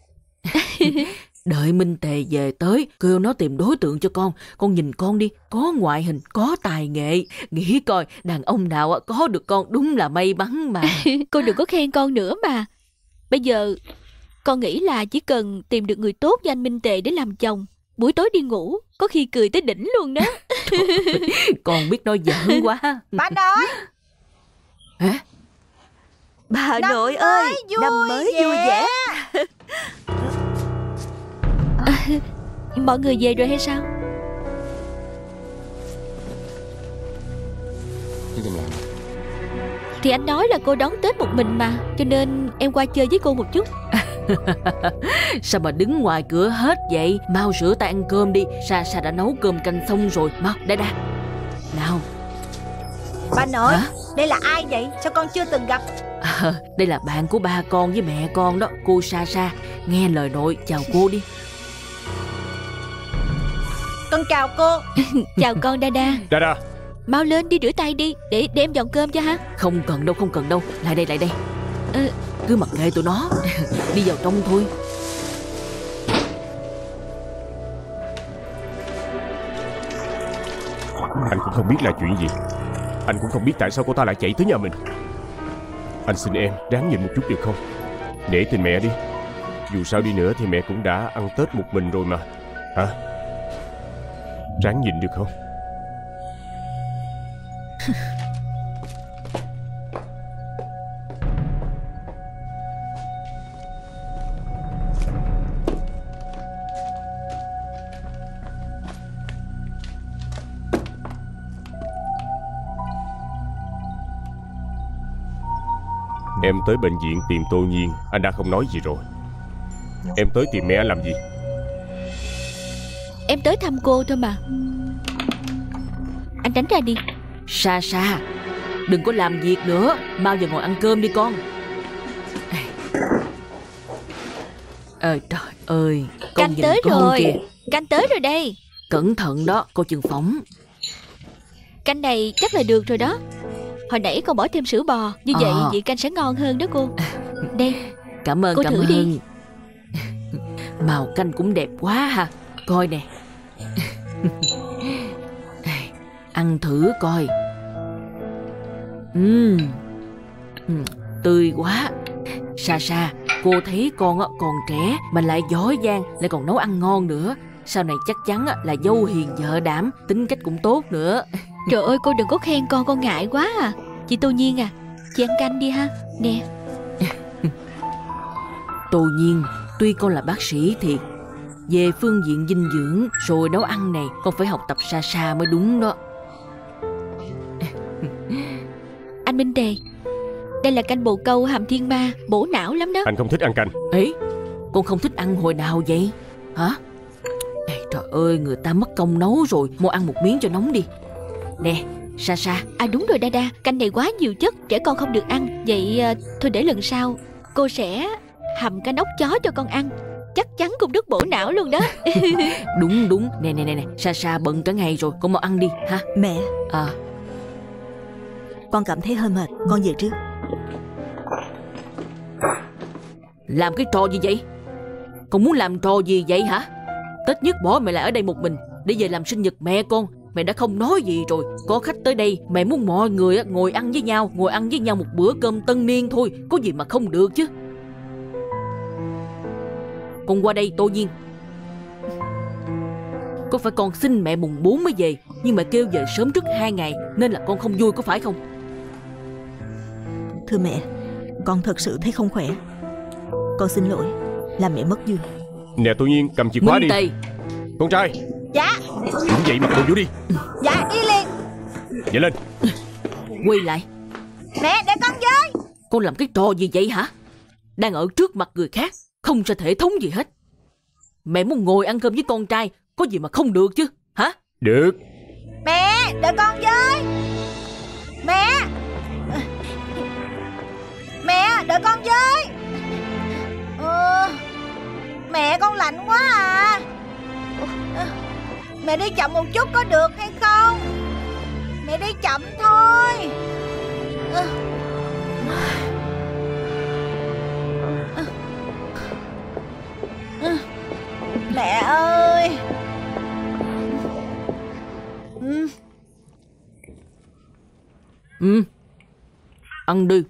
Đợi Minh Tề về tới, kêu nó tìm đối tượng cho con. Con nhìn con đi, có ngoại hình, có tài nghệ. Nghĩ coi, đàn ông nào có được con đúng là may mắn mà. Cô đừng có khen con nữa mà. Bây giờ, con nghĩ là chỉ cần tìm được người tốt như anh Minh Tề để làm chồng, buổi tối đi ngủ, có khi cười tới đỉnh luôn đó. Con biết nói giỡn quá. Bà nội! Hả? Bà nội ơi, năm mới vui vẻ. Mọi người về rồi hay sao? Thì anh nói là cô đón Tết một mình mà, cho nên em qua chơi với cô một chút. Sao mà đứng ngoài cửa hết vậy? Mau rửa tay ăn cơm đi. Sa đã nấu cơm canh xong rồi. Mau, đây. Nào. Bà nội, đây là ai vậy? Sao con chưa từng gặp? Đây là bạn của ba con với mẹ con đó, cô Sa. Nghe lời nội, chào cô đi. Con chào cô. Chào con Đa. Mau lên đi rửa tay đi, để đem dọn cơm cho ha. Không cần đâu. Lại đây. Cứ mặc kệ tụi nó. Đi vào trong thôi. Anh cũng không biết là chuyện gì. Anh cũng không biết tại sao cô ta lại chạy tới nhà mình. Anh xin em ráng nhịn một chút được không? Để tình mẹ đi. Dù sao đi nữa thì mẹ cũng đã ăn Tết một mình rồi mà. Hả? Ráng nhịn được không? Em tới bệnh viện tìm Tô Nhiên, anh đã không nói gì rồi. Em tới tìm mẹ làm gì? Em tới thăm cô thôi mà. Anh tránh ra đi. Sa Sa, đừng có làm việc nữa, mau giờ ngồi ăn cơm đi con. Ơi trời ơi, con nhìn con kìa. Canh tới rồi đây. Cẩn thận đó, cô chừng phỏng. Canh này chắc là được rồi đó. Hồi nãy con bỏ thêm sữa bò, như vậy vị canh sẽ ngon hơn đó cô. Đây, cảm ơn, cô cảm thử ơn. Đi. Màu canh cũng đẹp quá ha. Coi nè. Ăn thử coi. Tươi quá. Sa Sa, cô thấy con còn trẻ mà lại giỏi giang, lại còn nấu ăn ngon nữa. Sau này chắc chắn là dâu hiền vợ đảm, tính cách cũng tốt nữa. Trời ơi, cô đừng có khen con ngại quá à. Chị Tô Nhiên à, chị ăn canh đi ha. Nè. Tô Nhiên, tuy con là bác sĩ thiệt, về phương diện dinh dưỡng rồi nấu ăn này con phải học tập Sa Sa mới đúng đó. Anh Minh Tề, đây là canh bồ câu hàm thiên ma, bổ não lắm đó. Anh không thích ăn canh. Ấy, con không thích ăn hồi nào vậy? Hả? Ê, trời ơi, người ta mất công nấu rồi, mua ăn một miếng cho nóng đi. Nè, Sa Sa. À đúng rồi Đa, canh này quá nhiều chất, trẻ con không được ăn. Vậy thôi để lần sau cô sẽ hầm canh ốc chó cho con ăn, chắc chắn cũng rất bổ não luôn đó. Đúng đúng. Nè, Sa Sa bận cả ngày rồi, con mau ăn đi ha. Mẹ. Con cảm thấy hơi mệt, con về trước. Làm cái trò gì vậy? Con muốn làm trò gì vậy hả? Tết nhất bỏ mẹ lại ở đây một mình, để về làm sinh nhật mẹ con. Mẹ đã không nói gì rồi, có khách tới đây mẹ muốn mọi người ngồi ăn với nhau, ngồi ăn với nhau một bữa cơm tân niên thôi, có gì mà không được chứ. Con qua đây Tô Nhiên. Có phải con xin mẹ mùng 4 mới về, nhưng mà kêu về sớm trước 2 ngày nên là con không vui, có phải không? Thưa mẹ, con thật sự thấy không khỏe, con xin lỗi làm mẹ mất vui. Nè Tô Nhiên, cầm chìa khóa đi. Tây. Con trai. Dạ. Đúng vậy mà, cô vô đi. Dạ, đi liền. Vậy lên. Quay lại. Mẹ, để con với. Con làm cái trò gì vậy hả? Đang ở trước mặt người khác, không ra thể thống gì hết. Mẹ muốn ngồi ăn cơm với con trai, có gì mà không được chứ, hả? Được. Mẹ, để con với. Mẹ. Mẹ, để con với. Mẹ, con lạnh quá à. Mẹ đi chậm một chút có được hay không? Mẹ đi chậm thôi. Mẹ ơi. Ăn đi.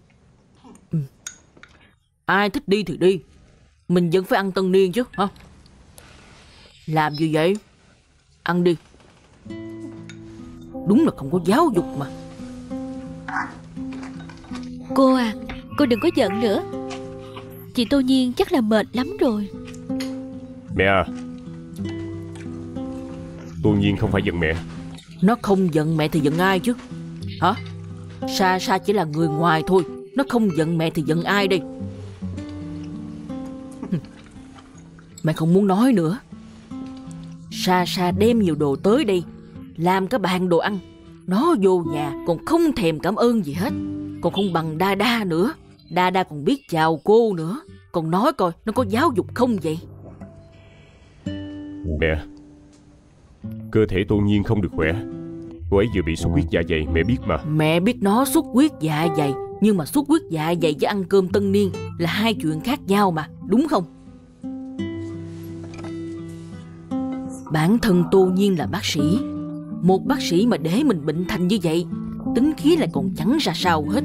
Ai thích đi thì đi, mình vẫn phải ăn tân niên chứ hả? Làm gì vậy? Ăn đi. Đúng là không có giáo dục mà. Cô à, cô đừng có giận nữa, chị Tô Nhiên chắc là mệt lắm rồi. Mẹ à, Tô Nhiên không phải giận mẹ. Nó không giận mẹ thì giận ai chứ? Hả? Sa Sa chỉ là người ngoài thôi, nó không giận mẹ thì giận ai đây? Mẹ không muốn nói nữa. Sa Sa đem nhiều đồ tới đây, làm cả bàn đồ ăn, nó vô nhà còn không thèm cảm ơn gì hết, còn không bằng Đa Đa nữa. Đa Đa còn biết chào cô nữa. Còn nói coi nó có giáo dục không vậy? Mẹ, cơ thể Tô Nhiên không được khỏe, cô ấy vừa bị xuất huyết dạ dày, mẹ biết mà. Mẹ biết nó xuất huyết dạ dày, nhưng mà xuất huyết dạ dày với ăn cơm tân niên là hai chuyện khác nhau mà, đúng không? Bản thân Tô Nhiên là bác sĩ, một bác sĩ mà để mình bệnh thành như vậy, tính khí lại còn chẳng ra sao hết.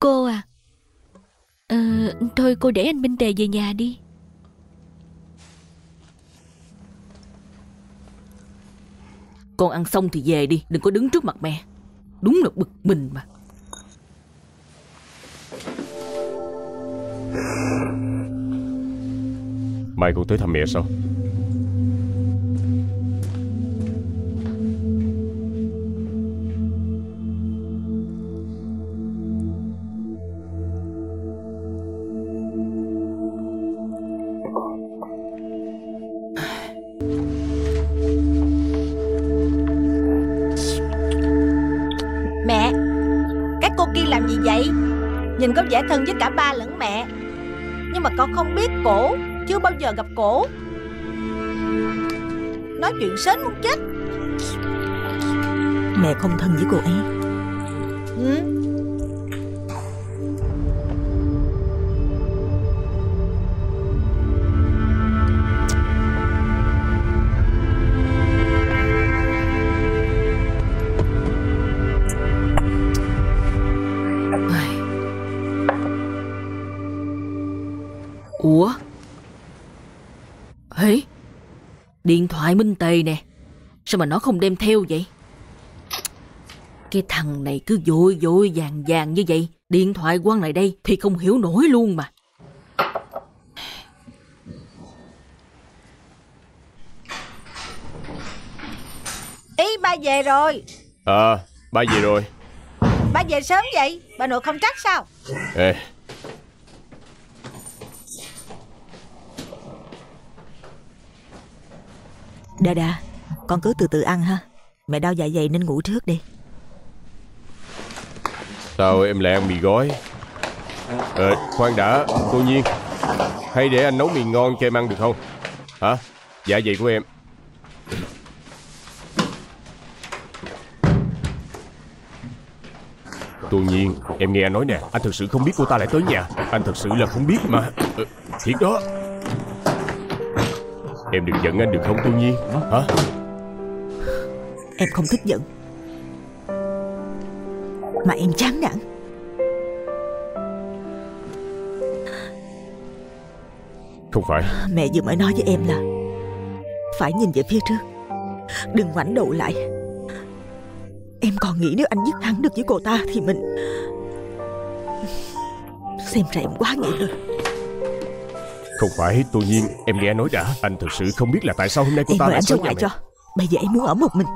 Cô à, thôi cô để anh Minh Tề về nhà đi. Con ăn xong thì về đi, đừng có đứng trước mặt mẹ. Đúng là bực mình mà. Mai con tới thăm mẹ sao? Mẹ, các cô kia làm gì vậy? Nhìn có vẻ thân với cả ba lẫn mẹ, nhưng mà con không biết cổ, chưa bao giờ gặp cổ. Nói chuyện sến muốn chết. Mẹ không thân với cô ấy. Ủa? Hế? Điện thoại Minh Tề nè, sao mà nó không đem theo vậy? Cái thằng này cứ vội vội vàng vàng như vậy, điện thoại quăng lại đây thì không hiểu nổi luôn mà. Ý ba về rồi. À, ba về rồi. Ba về sớm vậy, bà nội không trách sao? Ê, Đa, con cứ từ từ ăn ha. Mẹ đau dạ dày nên ngủ trước đi. Sao em lại ăn mì gói? Khoan đã, Tô Nhiên, hay để anh nấu mì ngon cho em ăn được không? Hả? Dạ dày của em. Tô Nhiên, em nghe anh nói nè, anh thật sự không biết cô ta lại tới nhà. Anh thật sự là không biết mà. Thiệt đó. Em đừng giận anh được không Tô Nhiên? Hả? Em không thích giận, mà em chán nản. Không phải. Mẹ vừa mới nói với em là phải nhìn về phía trước, đừng ngoảnh đầu lại. Em còn nghĩ nếu anh dứt thắng được với cô ta thì mình... Xem ra em quá nghĩ rồi. Không phải, Tô Nhiên, em nghe nói đã. Anh thực sự không biết là tại sao hôm nay cô ta lại tới nhà mẹ. Bây giờ em muốn ở một mình.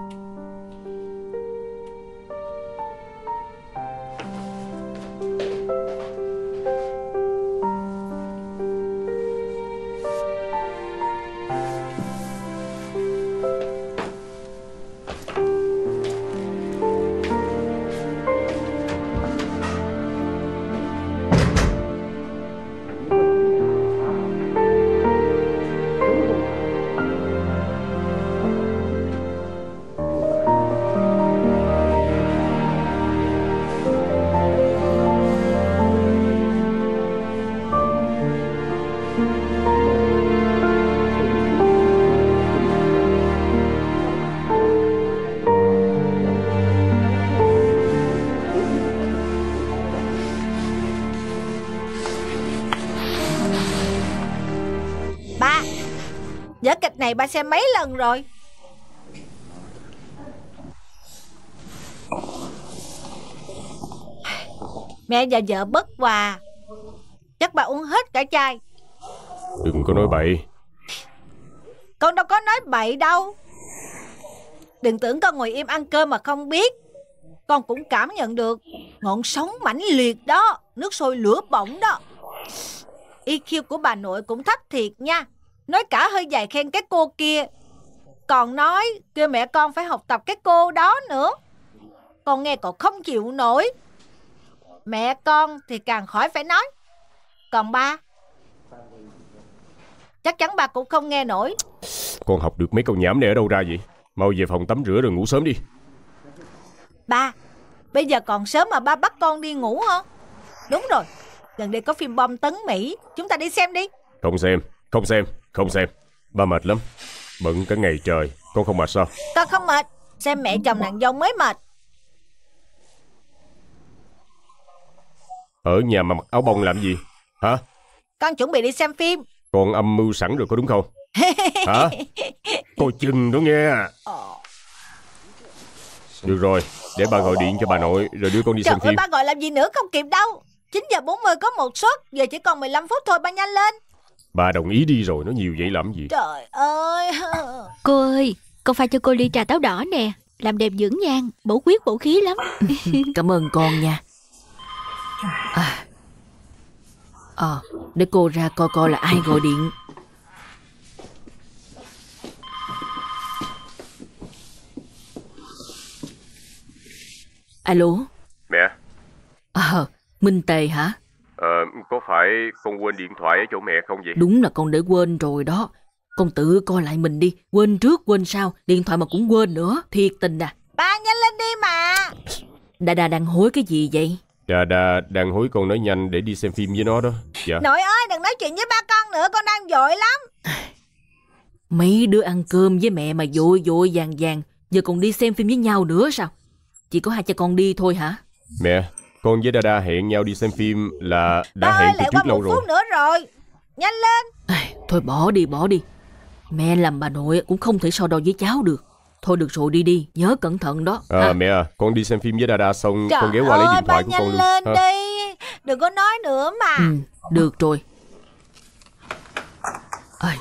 Này ba xem mấy lần rồi. Mẹ và vợ bất hòa, chắc bà uống hết cả chai. Đừng có nói bậy. Con đâu có nói bậy đâu. Đừng tưởng con ngồi im ăn cơm mà không biết. Con cũng cảm nhận được ngọn sóng mãnh liệt đó, nước sôi lửa bỏng đó. IQ của bà nội cũng thấp thiệt nha. Nói cả hơi dài khen cái cô kia, còn nói kêu mẹ con phải học tập cái cô đó nữa. Con nghe cậu không chịu nổi. Mẹ con thì càng khỏi phải nói. Còn ba, chắc chắn ba cũng không nghe nổi. Con học được mấy câu nhảm này ở đâu ra vậy? Mau về phòng tắm rửa rồi ngủ sớm đi. Ba, bây giờ còn sớm mà ba bắt con đi ngủ hả? Đúng rồi, gần đây có phim bom tấn Mỹ, chúng ta đi xem đi. Không xem, không xem, không xem. Ba mệt lắm, bận cả ngày trời. Con không mệt sao? Con không mệt, xem mẹ chồng nàng dâu mới mệt. Ở nhà mà mặc áo bông làm gì hả? Con chuẩn bị đi xem phim. Con âm mưu sẵn rồi có đúng không? Hả? Coi chừng đó nghe. Được rồi, để ba gọi điện cho bà nội rồi đưa con đi xem phim. Ba gọi làm gì nữa, không kịp đâu. 9:40 có một suất, giờ chỉ còn 15 phút thôi, ba nhanh lên. Ba đồng ý đi rồi, nó nhiều vậy làm gì? Trời ơi. Cô ơi, con pha cho cô ly trà táo đỏ nè, làm đẹp dưỡng nhan, bổ huyết bổ khí lắm. Cảm ơn con nha. Để cô ra coi coi là ai gọi điện. Alo. Mẹ. Minh Tề hả? Có phải con quên điện thoại ở chỗ mẹ không vậy? Đúng là con để quên rồi đó. Con tự coi lại mình đi. Quên trước quên sau, điện thoại mà cũng quên nữa. Thiệt tình à. Ba nhanh lên đi mà. Đà đang hối cái gì vậy? Đà đang hối con nói nhanh để đi xem phim với nó đó. Dạ. Nội ơi, đừng nói chuyện với ba con nữa, con đang vội lắm. Mấy đứa ăn cơm với mẹ mà vội vàng giờ còn đi xem phim với nhau nữa sao? Chỉ có hai cha con đi thôi hả? Mẹ, con với Đa hẹn nhau đi xem phim là đã hẹn từ trước lâu rồi. Phút nữa rồi, nhanh lên. Thôi bỏ đi. Mẹ làm bà nội cũng không thể so đo với cháu được. Thôi được rồi, đi, nhớ cẩn thận đó. Mẹ à, con đi xem phim với Đa xong trời con ghé qua lấy điện thoại của con luôn. Nhanh lên đi, đừng có nói nữa mà. Được rồi.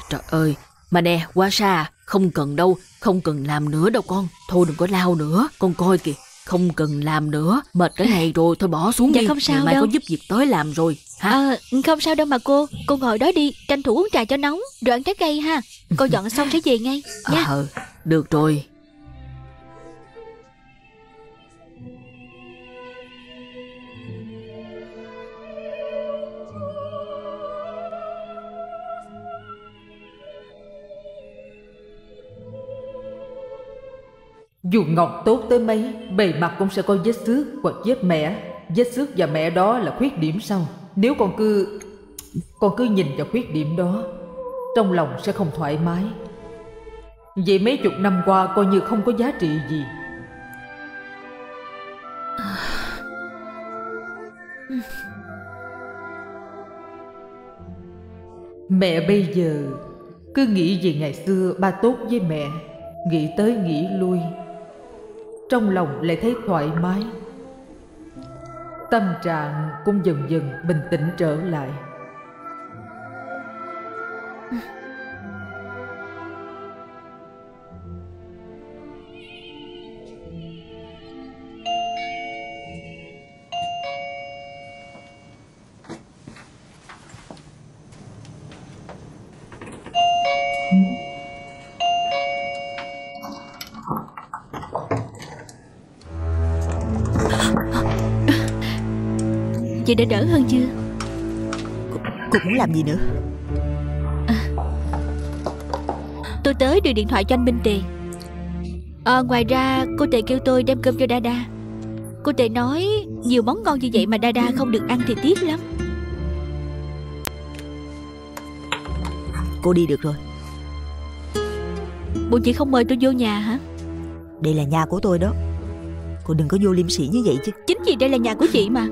Trời ơi, mà nè, Hoa Sa, không cần đâu, không cần làm nữa đâu con. Thôi đừng có lao nữa, con coi kìa. Không cần làm nữa, mệt cái này rồi, thôi bỏ xuống đi. Không sao đâu, có giúp việc tới làm rồi hả? Không sao đâu mà cô ngồi đó đi, tranh thủ uống trà cho nóng rồi ăn trái cây ha. Cô dọn xong sẽ về ngay nha. Được rồi. Dù Ngọc tốt tới mấy, bề mặt cũng sẽ có vết xước hoặc vết mẻ. Vết xước và mẻ đó là khuyết điểm sau. Nếu con cứ nhìn vào khuyết điểm đó, trong lòng sẽ không thoải mái. Vậy mấy chục năm qua coi như không có giá trị gì. Mẹ bây giờ cứ nghĩ về ngày xưa ba tốt với mẹ, nghĩ tới nghĩ lui, trong lòng lại thấy thoải mái. Tâm trạng cũng dần dần bình tĩnh trở lại. Vậy đã đỡ hơn chưa? Cô muốn làm gì nữa? Tôi tới đưa điện thoại cho anh Minh Tề. Ngoài ra cô Tề kêu tôi đem cơm cho Đa. Cô Tề nói nhiều món ngon như vậy mà Đa không được ăn thì tiếc lắm. Cô đi được rồi. Bộ chị không mời tôi vô nhà hả? Đây là nhà của tôi đó, cô đừng có vô liêm sỉ như vậy chứ. Chính vì đây là nhà của chị mà.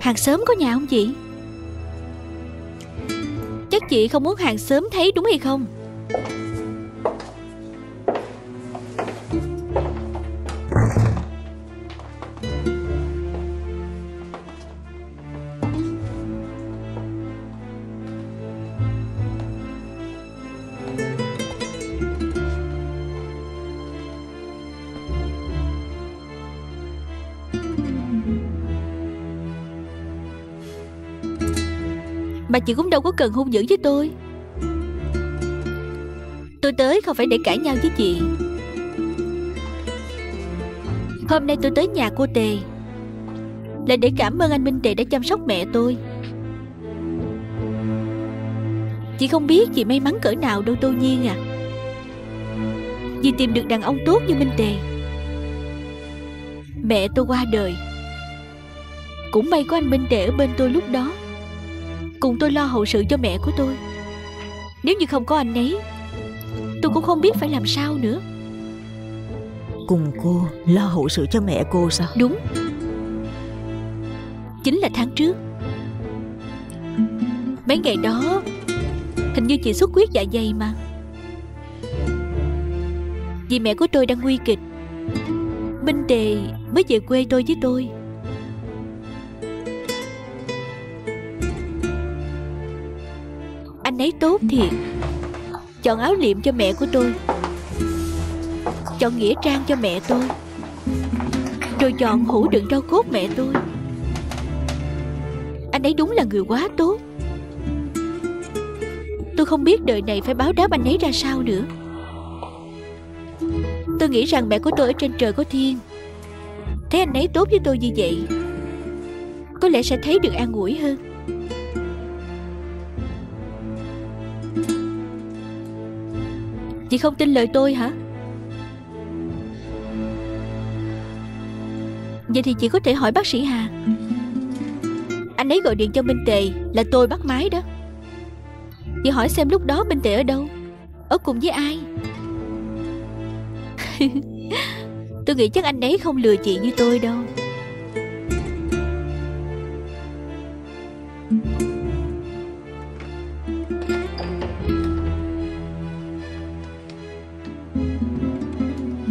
Hàng xóm có nhà không chị? Chắc chị không muốn hàng xóm thấy đúng hay không? Mà chị cũng đâu có cần hung dữ với tôi. Tôi tới không phải để cãi nhau với chị. Hôm nay tôi tới nhà cô Tề là để cảm ơn anh Minh Tề đã chăm sóc mẹ tôi. Chị không biết chị may mắn cỡ nào đâu Tô Nhiên à, vì tìm được đàn ông tốt như Minh Tề. Mẹ tôi qua đời, cũng may có anh Minh Tề ở bên tôi lúc đó, cùng tôi lo hậu sự cho mẹ của tôi. Nếu như không có anh ấy, tôi cũng không biết phải làm sao nữa. Cùng cô lo hậu sự cho mẹ cô sao? Đúng. chính là tháng trước. Mấy ngày đó hình như chị xuất huyết dạ dày mà. Vì mẹ của tôi đang nguy kịch, Minh Tề mới về quê tôi với tôi. Anh ấy tốt thiệt, chọn áo liệm cho mẹ của tôi, chọn nghĩa trang cho mẹ tôi, rồi chọn hũ đựng rau cốt mẹ tôi. Anh ấy đúng là người quá tốt. Tôi không biết đời này phải báo đáp anh ấy ra sao nữa. Tôi nghĩ rằng mẹ của tôi ở trên trời có thiên, thấy anh ấy tốt với tôi như vậy, có lẽ sẽ thấy được an ủi hơn. Chị không tin lời tôi hả? Vậy thì chị có thể hỏi bác sĩ Hà. Anh ấy gọi điện cho Minh Tề là tôi bắt máy đó. Chị hỏi xem lúc đó Minh Tề ở đâu, ở cùng với ai. Tôi nghĩ chắc anh ấy không lừa chị như tôi đâu.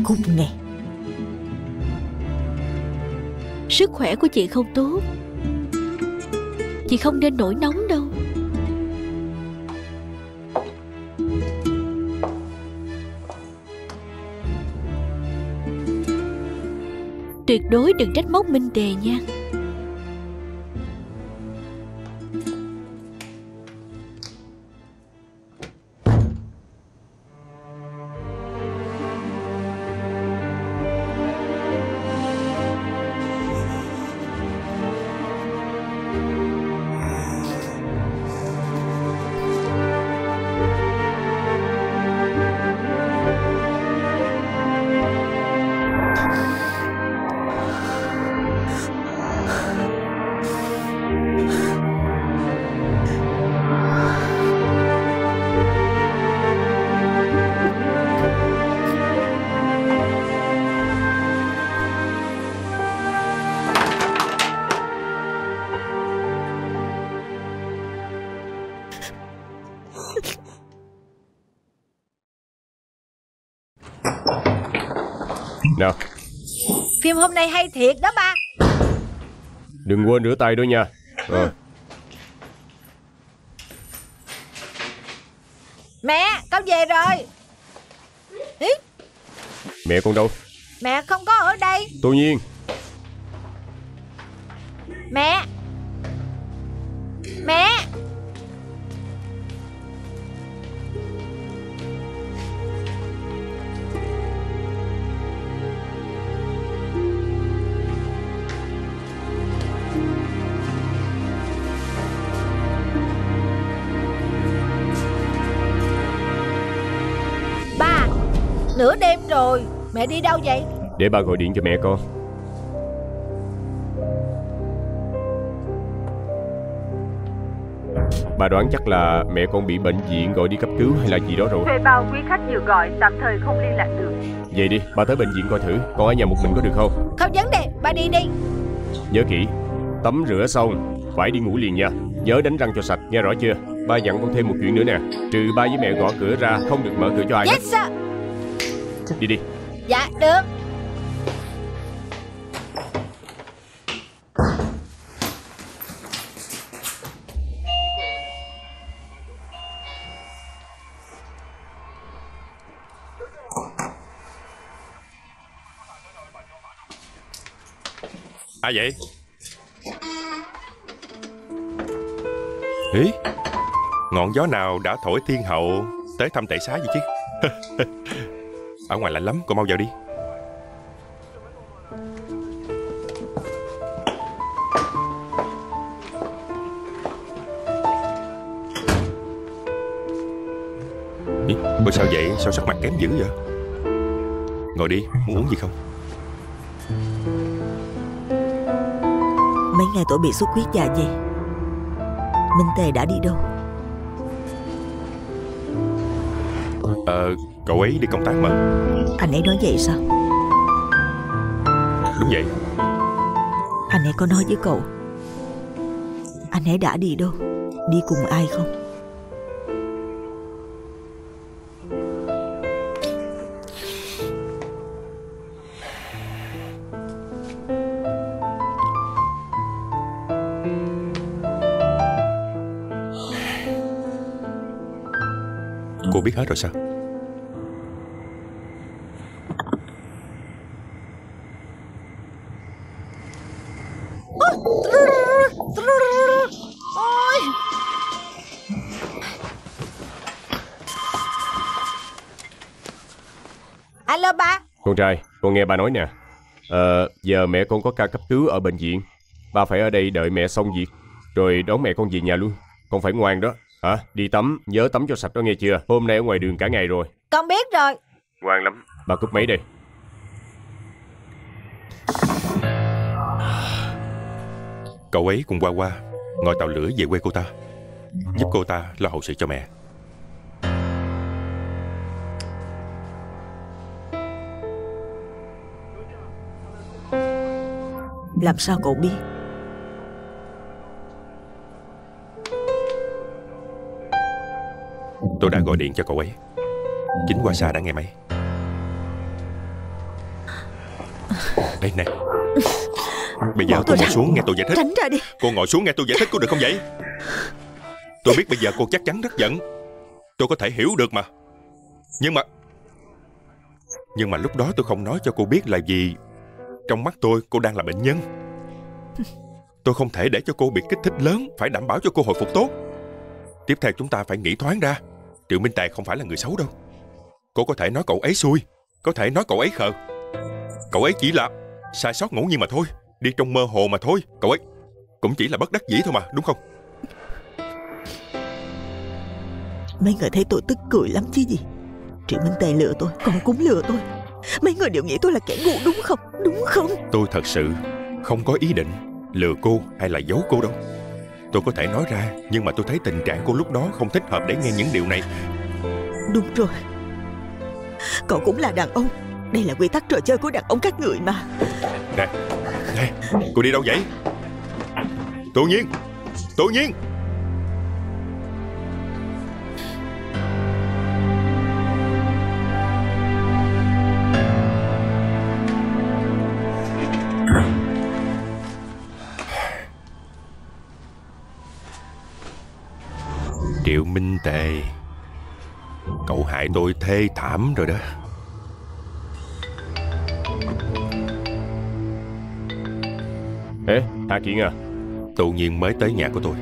Cút ngay. Sức khỏe của chị không tốt, chị không nên nổi nóng đâu. Tuyệt đối đừng trách móc Minh Tề nha. Nào. Phim hôm nay hay thiệt đó ba. Đừng quên rửa tay đó nha. Mẹ, con về rồi. Ý? Mẹ con đâu? Mẹ không có ở đây. Tô Nhiên. Mẹ. Mẹ. Nửa đêm rồi, mẹ đi đâu vậy? Để ba gọi điện cho mẹ con. Bà đoán chắc là mẹ con bị bệnh viện gọi đi cấp cứu hay là gì đó rồi. Thuê bao quý khách vừa gọi tạm thời không liên lạc được. Vậy đi, ba tới bệnh viện coi thử. Con ở nhà một mình có được không? Không vấn đề, ba đi đi. Nhớ kỹ, tắm rửa xong phải đi ngủ liền nha. Nhớ đánh răng cho sạch, nghe rõ chưa? Ba dặn con thêm một chuyện nữa nè, trừ ba với mẹ gõ cửa ra không được mở cửa cho ai. Yes sir. Đi đi. Dạ được. Ai vậy? Ý, ngọn gió nào đã thổi thiên hậu tới thăm tệ xá gì chứ? Ở ngoài lạnh lắm, cô mau vào đi. Ý, cô sao vậy? Sao sắc mặt kém dữ vậy? Ngồi đi, muốn uống gì không? Mấy ngày tôi bị xuất huyết dạ dày, Minh Tề đã đi đâu? Cậu ấy đi công tác mà. Anh ấy nói vậy sao? Đúng vậy. Anh ấy có nói với cậu Anh ấy đã đi đâu? Đi cùng ai không? Cô biết hết rồi sao? Alo ba. Con trai, con nghe ba nói nè. Giờ mẹ con có ca cấp cứu ở bệnh viện. Ba phải ở đây đợi mẹ xong việc rồi đón mẹ con về nhà luôn. Con phải ngoan đó. Hả? Đi tắm, nhớ tắm cho sạch đó nghe chưa? Hôm nay ở ngoài đường cả ngày rồi. Con biết rồi. Ngoan lắm. Ba cúp máy đây. Cậu ấy cùng Hoa Hoa ngồi tàu lửa về quê cô ta, giúp cô ta lo hậu sự cho mẹ. Làm sao cậu biết? Tôi đã gọi điện cho cậu ấy. Chính Hoa Sa đã nghe máy. Đây nè. Bây giờ cô ngồi xuống nghe tôi giải thích. Tránh ra đi. Cô ngồi xuống nghe tôi giải thích có được không vậy? Tôi biết bây giờ cô chắc chắn rất giận. Tôi có thể hiểu được mà. Nhưng mà lúc đó tôi không nói cho cô biết là vì trong mắt tôi cô đang là bệnh nhân. Tôi không thể để cho cô bị kích thích lớn. Phải đảm bảo cho cô hồi phục tốt. Tiếp theo chúng ta phải nghĩ thoáng ra. Triệu Minh Tài không phải là người xấu đâu. Cô có thể nói cậu ấy xui, có thể nói cậu ấy khờ. Cậu ấy chỉ là sai sót ngẫu nhiên mà thôi, đi trong mơ hồ mà thôi. Cậu ấy cũng chỉ là bất đắc dĩ thôi mà, đúng không? Mấy người thấy tôi tức cười lắm chứ gì. Triệu Minh Tài lừa tôi, còn cũng lừa tôi. Mấy người đều nghĩ tôi là kẻ ngu, đúng không? Đúng không? Tôi thật sự không có ý định lừa cô hay là giấu cô đâu. Tôi có thể nói ra, nhưng mà tôi thấy tình trạng cô lúc đó không thích hợp để nghe những điều này. Đúng rồi. Cậu cũng là đàn ông. Đây là quy tắc trò chơi của đàn ông các người mà. Nè, nè, cô đi đâu vậy? Tô Nhiên, Tô Nhiên. Triệu Minh Tề, cậu hại tôi thê thảm rồi đó. Ê, Hà Kiện à. Tự nhiên mới tới nhà của tôi.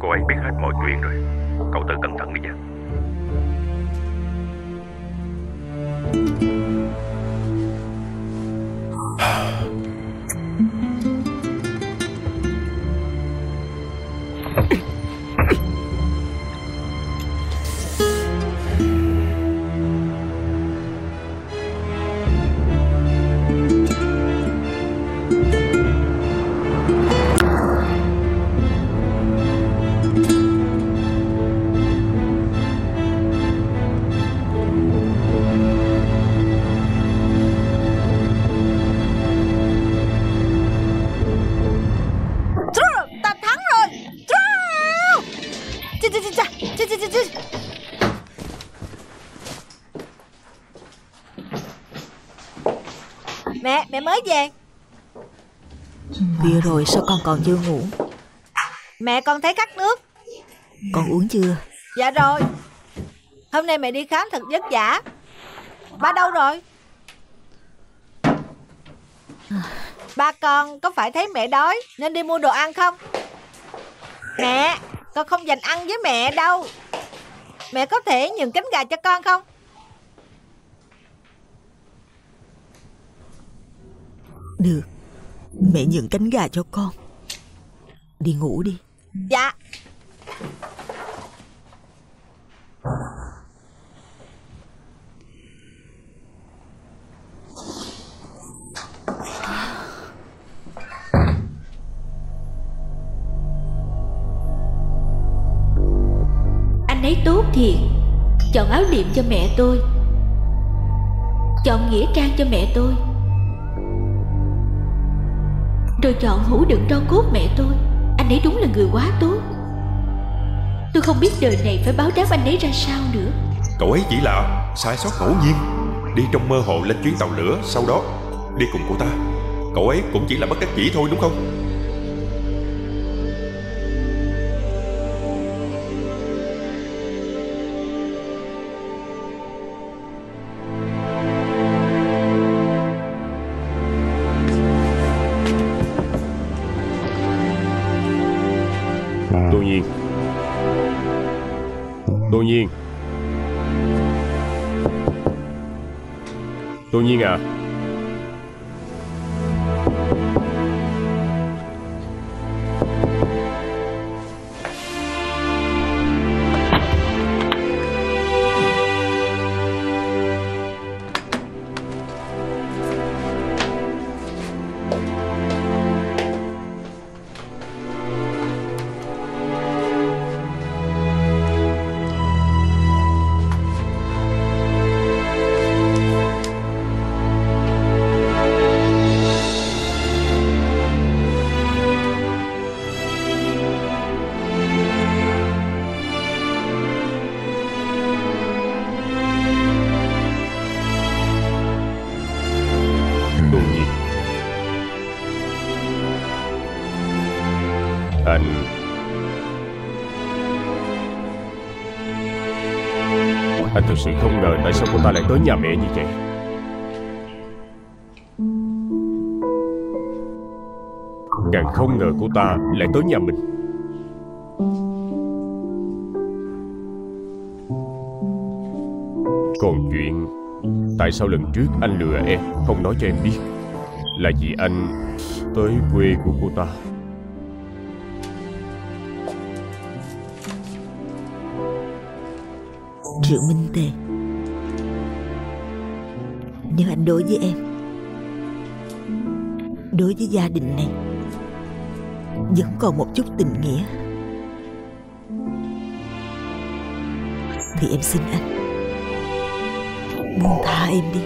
Cô ấy biết hết mọi chuyện rồi. Cậu tự cẩn thận đi nha. Mẹ mới về. Bia rồi sao con còn chưa ngủ? Mẹ con thấy khát nước. Con uống chưa? Dạ rồi. Hôm nay mẹ đi khám thật vất vả. Ba đâu rồi? Ba con có phải thấy mẹ đói nên đi mua đồ ăn không? Mẹ, con không dành ăn với mẹ đâu. Mẹ có thể nhường cánh gà cho con không? Được, mẹ nhường cánh gà cho con. Đi ngủ đi. Dạ. Anh ấy tốt thiệt. Chọn áo điệm cho mẹ tôi, chọn nghĩa trang cho mẹ tôi, rồi chọn hũ đựng tro cốt mẹ tôi. Anh ấy đúng là người quá tốt. Tôi không biết đời này phải báo đáp anh ấy ra sao nữa. Cậu ấy chỉ là sai sót ngẫu nhiên, đi trong mơ hồ lên chuyến tàu lửa, sau đó đi cùng cô ta. Cậu ấy cũng chỉ là bất đắc dĩ thôi đúng không? Tô Nhiên à, sự không ngờ tại sao cô ta lại tới nhà mẹ như vậy. Càng không ngờ cô ta lại tới nhà mình. Còn chuyện tại sao lần trước anh lừa em không nói cho em biết, là vì anh tới quê của cô ta. Triệu Minh Tề, nếu anh đối với em, đối với gia đình này vẫn còn một chút tình nghĩa, thì em xin anh buông tha em đi.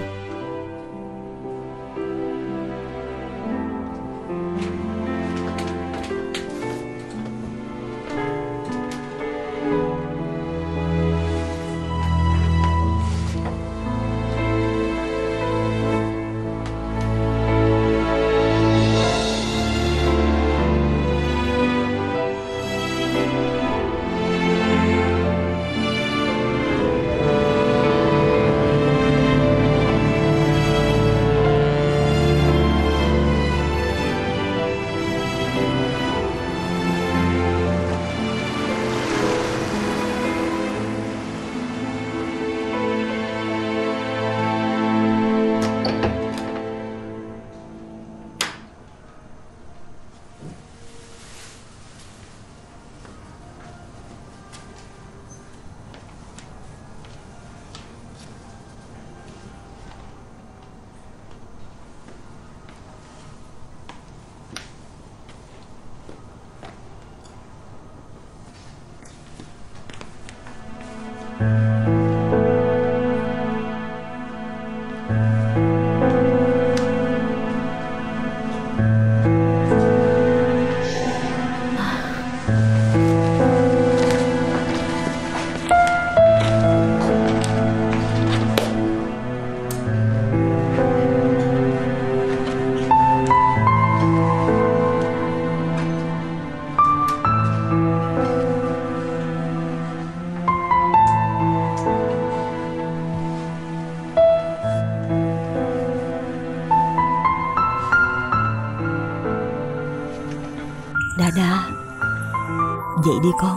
Đi con.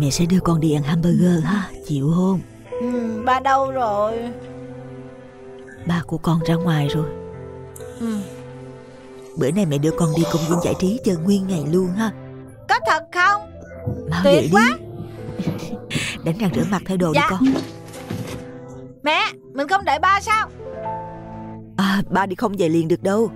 Mẹ sẽ đưa con đi ăn hamburger ha, chịu không? Ba đâu rồi? Ba của con ra ngoài rồi. Bữa nay mẹ đưa con đi công viên giải trí chơi nguyên ngày luôn ha. Có thật không? Mau dậy quá. Đi. Đánh răng rửa mặt thay đồ đi con. Mẹ, mình không đợi ba sao? À, ba đi không về liền được đâu.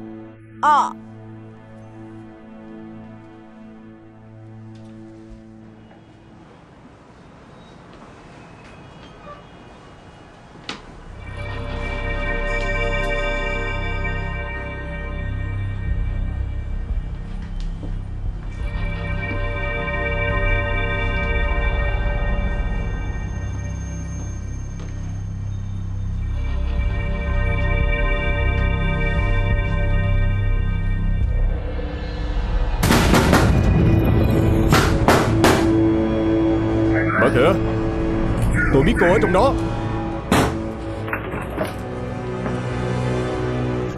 tôi biết cô ở trong đó.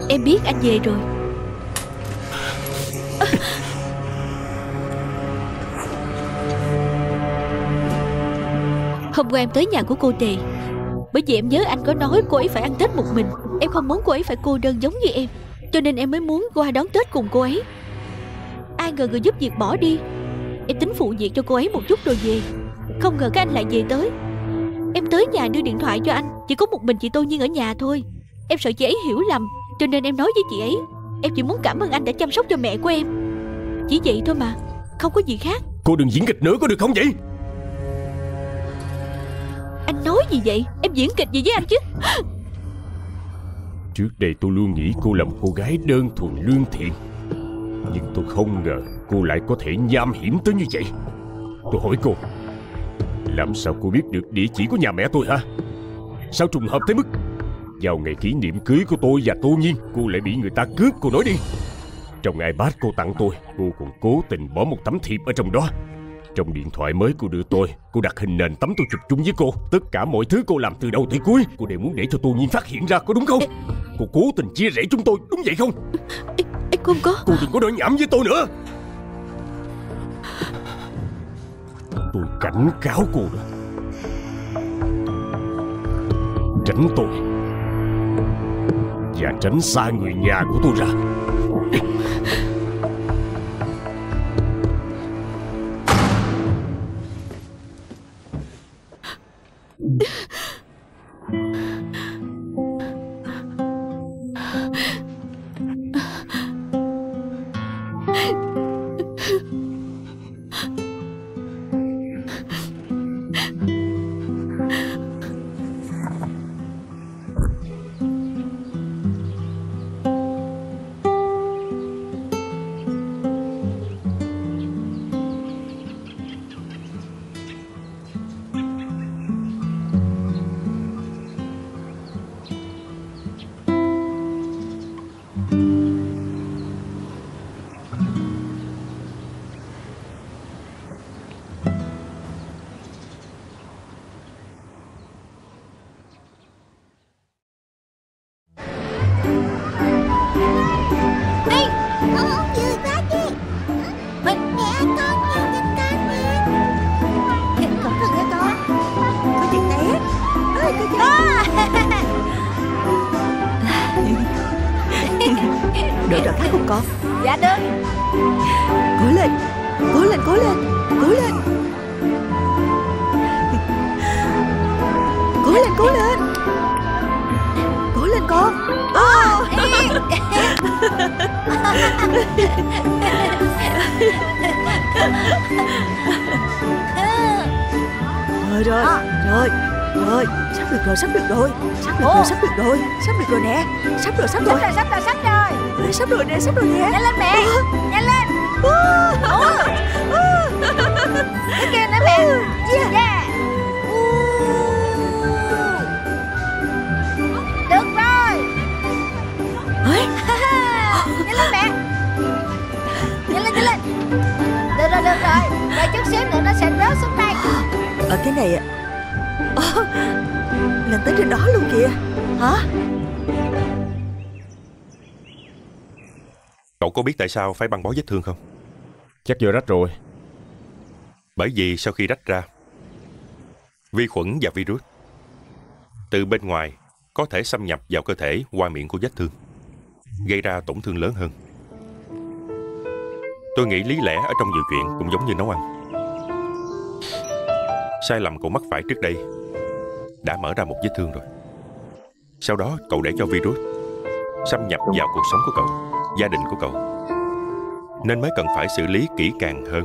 Em biết anh về rồi. Hôm qua em tới nhà của cô Tề, bởi vì em nhớ anh có nói cô ấy phải ăn Tết một mình. Em không muốn cô ấy phải cô đơn giống như em, cho nên em mới muốn qua đón Tết cùng cô ấy. Ai ngờ người giúp việc bỏ đi. Em tính phụ việc cho cô ấy một chút rồi về. Không ngờ các anh lại về tới. Em tới nhà đưa điện thoại cho anh. Chỉ có một mình chị Tô Nhiên ở nhà thôi. Em sợ chị ấy hiểu lầm, cho nên em nói với chị ấy em chỉ muốn cảm ơn anh đã chăm sóc cho mẹ của em. Chỉ vậy thôi mà, không có gì khác. Cô đừng diễn kịch nữa có được không vậy? Anh nói gì vậy? Em diễn kịch gì với anh chứ? Trước đây tôi luôn nghĩ cô là một cô gái đơn thuần lương thiện, nhưng tôi không ngờ cô lại có thể nham hiểm tới như vậy. Tôi hỏi cô, làm sao cô biết được địa chỉ của nhà mẹ tôi hả? Sao trùng hợp tới mức vào ngày kỷ niệm cưới của tôi và Tô Nhiên, cô lại bị người ta cướp? Cô nói đi. Trong iPad cô tặng tôi, cô còn cố tình bỏ một tấm thiệp ở trong đó. Trong điện thoại mới cô đưa tôi, cô đặt hình nền tấm tôi chụp chung với cô. Tất cả mọi thứ cô làm từ đầu tới cuối, cô đều muốn để cho Tô Nhiên phát hiện ra, có đúng không? Cô cố tình chia rẽ chúng tôi, đúng vậy không? Em không có. Cô đừng có nói nhảm với tôi nữa. Tôi cảnh cáo cô đó, tránh tôi và tránh xa người nhà của tôi ra. Sắp rồi nè. Nhanh lên mẹ, nhanh lên. Cái kia nữa mẹ. Yeah. Được rồi. Nhanh lên mẹ. Nhanh lên. Được rồi. Đợi chút xíu nữa nó sẽ rớt xuống đây. Ở cái này ạ. Lên tới trên đó luôn kìa. Hả? Cậu có biết tại sao phải băng bó vết thương không? Chắc do rách rồi. Bởi vì sau khi rách ra, vi khuẩn và virus từ bên ngoài có thể xâm nhập vào cơ thể qua miệng của vết thương, gây ra tổn thương lớn hơn. Tôi nghĩ lý lẽ ở trong nhiều chuyện cũng giống như nấu ăn. Sai lầm cậu mắc phải trước đây đã mở ra một vết thương rồi. Sau đó cậu để cho virus xâm nhập vào cuộc sống của cậu, gia đình của cậu, nên mới cần phải xử lý kỹ càng hơn,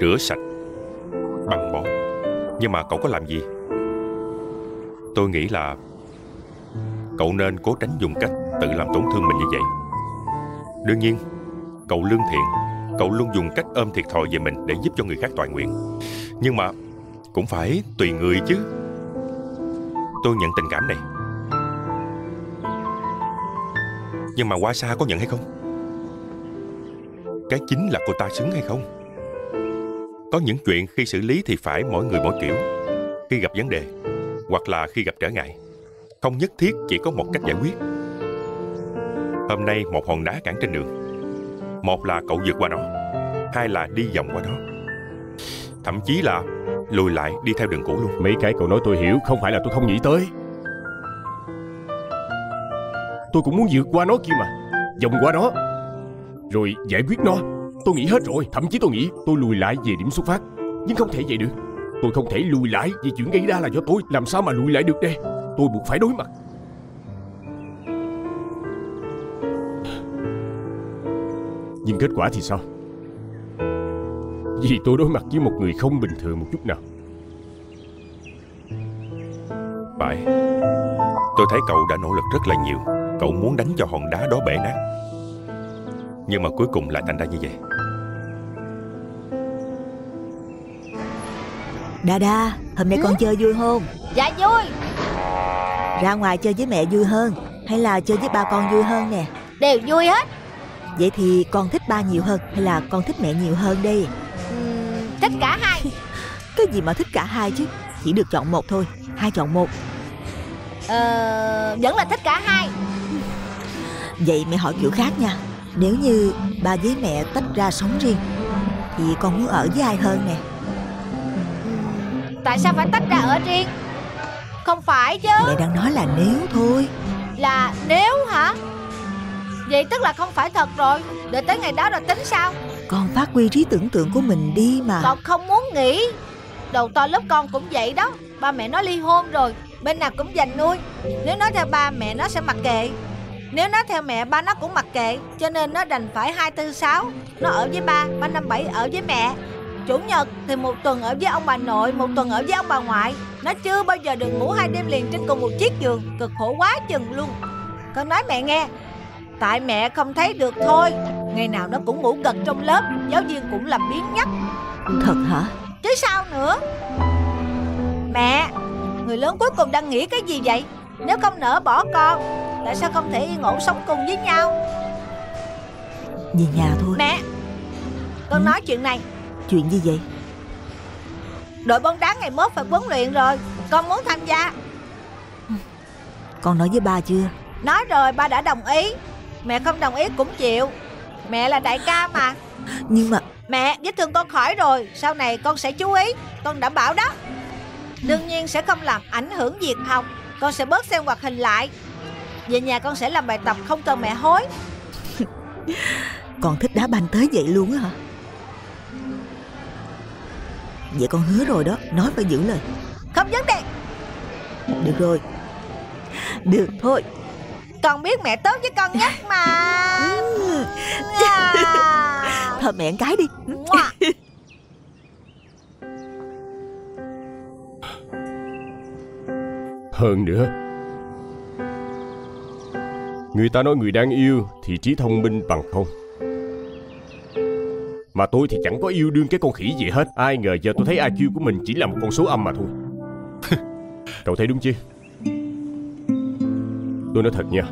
rửa sạch, băng bó. Nhưng mà cậu có làm gì? Tôi nghĩ là cậu nên cố tránh dùng cách tự làm tổn thương mình như vậy. Đương nhiên, cậu lương thiện, cậu luôn dùng cách ôm thiệt thòi về mình để giúp cho người khác toàn nguyện. Nhưng mà cũng phải tùy người chứ. Tôi nhận tình cảm này, nhưng mà Hoa Sa có nhận hay không? Cái chính là cô ta xứng hay không? Có những chuyện khi xử lý thì phải mỗi người mỗi kiểu. Khi gặp vấn đề, hoặc là khi gặp trở ngại. Không nhất thiết chỉ có một cách giải quyết. Hôm nay một hòn đá cản trên đường. Một là cậu vượt qua nó, hai là đi vòng qua nó, thậm chí là lùi lại đi theo đường cũ luôn. Mấy cái cậu nói tôi hiểu, không phải là tôi không nghĩ tới. Tôi cũng muốn vượt qua nó kia mà, vòng qua nó, rồi giải quyết nó. Tôi nghĩ hết rồi, thậm chí tôi nghĩ tôi lùi lại về điểm xuất phát. Nhưng không thể vậy được. Tôi không thể lùi lại vì chuyện gây ra là do tôi. Làm sao mà lùi lại được đây? Tôi buộc phải đối mặt. Nhưng kết quả thì sao? Vì tôi đối mặt với một người không bình thường một chút nào. Phải. Tôi thấy cậu đã nỗ lực rất là nhiều. Cậu muốn đánh cho hòn đá đó bể nát, nhưng mà cuối cùng lại thành ra như vậy. Đa Đa, hôm nay con chơi vui không? Dạ vui. Ra ngoài chơi với mẹ vui hơn hay là chơi với ba con vui hơn nè? Đều vui hết. Vậy thì con thích ba nhiều hơn hay là con thích mẹ nhiều hơn đi? Thích cả hai. Cái gì mà thích cả hai chứ? Chỉ được chọn một thôi, hai chọn một. Vẫn là thích cả hai. Vậy mẹ hỏi kiểu khác nha. Nếu như ba với mẹ tách ra sống riêng thì con muốn ở với ai hơn nè? Tại sao phải tách ra ở riêng? Không phải chứ. Mẹ đang nói là nếu thôi. Là nếu hả? Vậy tức là không phải thật rồi. Để tới ngày đó rồi tính sao? Con phát huy trí tưởng tượng của mình đi mà. Con không muốn nghĩ. Đầu to lớp con cũng vậy đó. Ba mẹ nó ly hôn rồi, bên nào cũng giành nuôi. Nếu nó theo ba, mẹ nó sẽ mặc kệ. Nếu nó theo mẹ, ba nó cũng mặc kệ. Cho nên nó đành phải 2, 4, 6. Nó ở với ba, 3, 5, 7 ở với mẹ. Chủ nhật thì một tuần ở với ông bà nội, một tuần ở với ông bà ngoại. Nó chưa bao giờ được ngủ 2 đêm liền trên cùng một chiếc giường. Cực khổ quá chừng luôn. Con nói mẹ nghe. Tại mẹ không thấy được thôi. Ngày nào nó cũng ngủ gật trong lớp. Giáo viên cũng làm biếng nhắc. Thật hả? Chứ sao nữa. Mẹ, người lớn cuối cùng đang nghĩ cái gì vậy? Nếu không nỡ bỏ con, tại sao không thể yên ổn sống cùng với nhau? Về nhà thôi. Mẹ, con nói chuyện này. Chuyện gì vậy? Đội bóng đá ngày mốt phải huấn luyện rồi, con muốn tham gia. Con nói với ba chưa? Nói rồi, ba đã đồng ý. Mẹ không đồng ý cũng chịu. Mẹ là đại ca mà. Nhưng mà... Mẹ, vết thương con khỏi rồi. Sau này con sẽ chú ý. Con đảm bảo đó. Đương nhiên sẽ không làm ảnh hưởng việc học. Con sẽ bớt xem hoạt hình lại. Về nhà con sẽ làm bài tập, không cần mẹ hối. Con thích đá banh tới vậy luôn á hả? Vậy con hứa rồi đó, nói phải giữ lời. Không vấn đề. Được rồi. Được thôi. Con biết mẹ tốt với con nhất mà. Thôi mẹ cái đi. Hơn nữa, người ta nói người đang yêu thì trí thông minh bằng không. Mà tôi thì chẳng có yêu đương cái con khỉ gì hết. Ai ngờ giờ tôi thấy IQ của mình chỉ là một con số âm mà thôi. Cậu thấy đúng chứ? Tôi nói thật nha,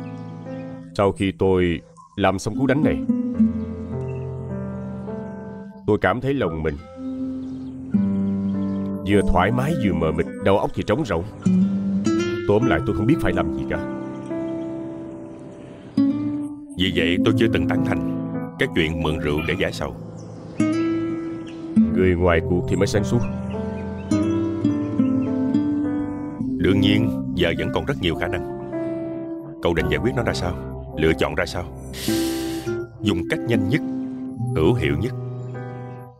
sau khi tôi làm xong cú đánh này, tôi cảm thấy lòng mình vừa thoải mái vừa mờ mịt, đầu óc thì trống rỗng. Tóm lại tôi không biết phải làm gì cả. Vì vậy tôi chưa từng tán thành cái chuyện mượn rượu để giải sầu. Người ngoài cuộc thì mới sáng suốt. Đương nhiên giờ vẫn còn rất nhiều khả năng. Cậu định giải quyết nó ra sao? Lựa chọn ra sao? Dùng cách nhanh nhất, hữu hiệu nhất,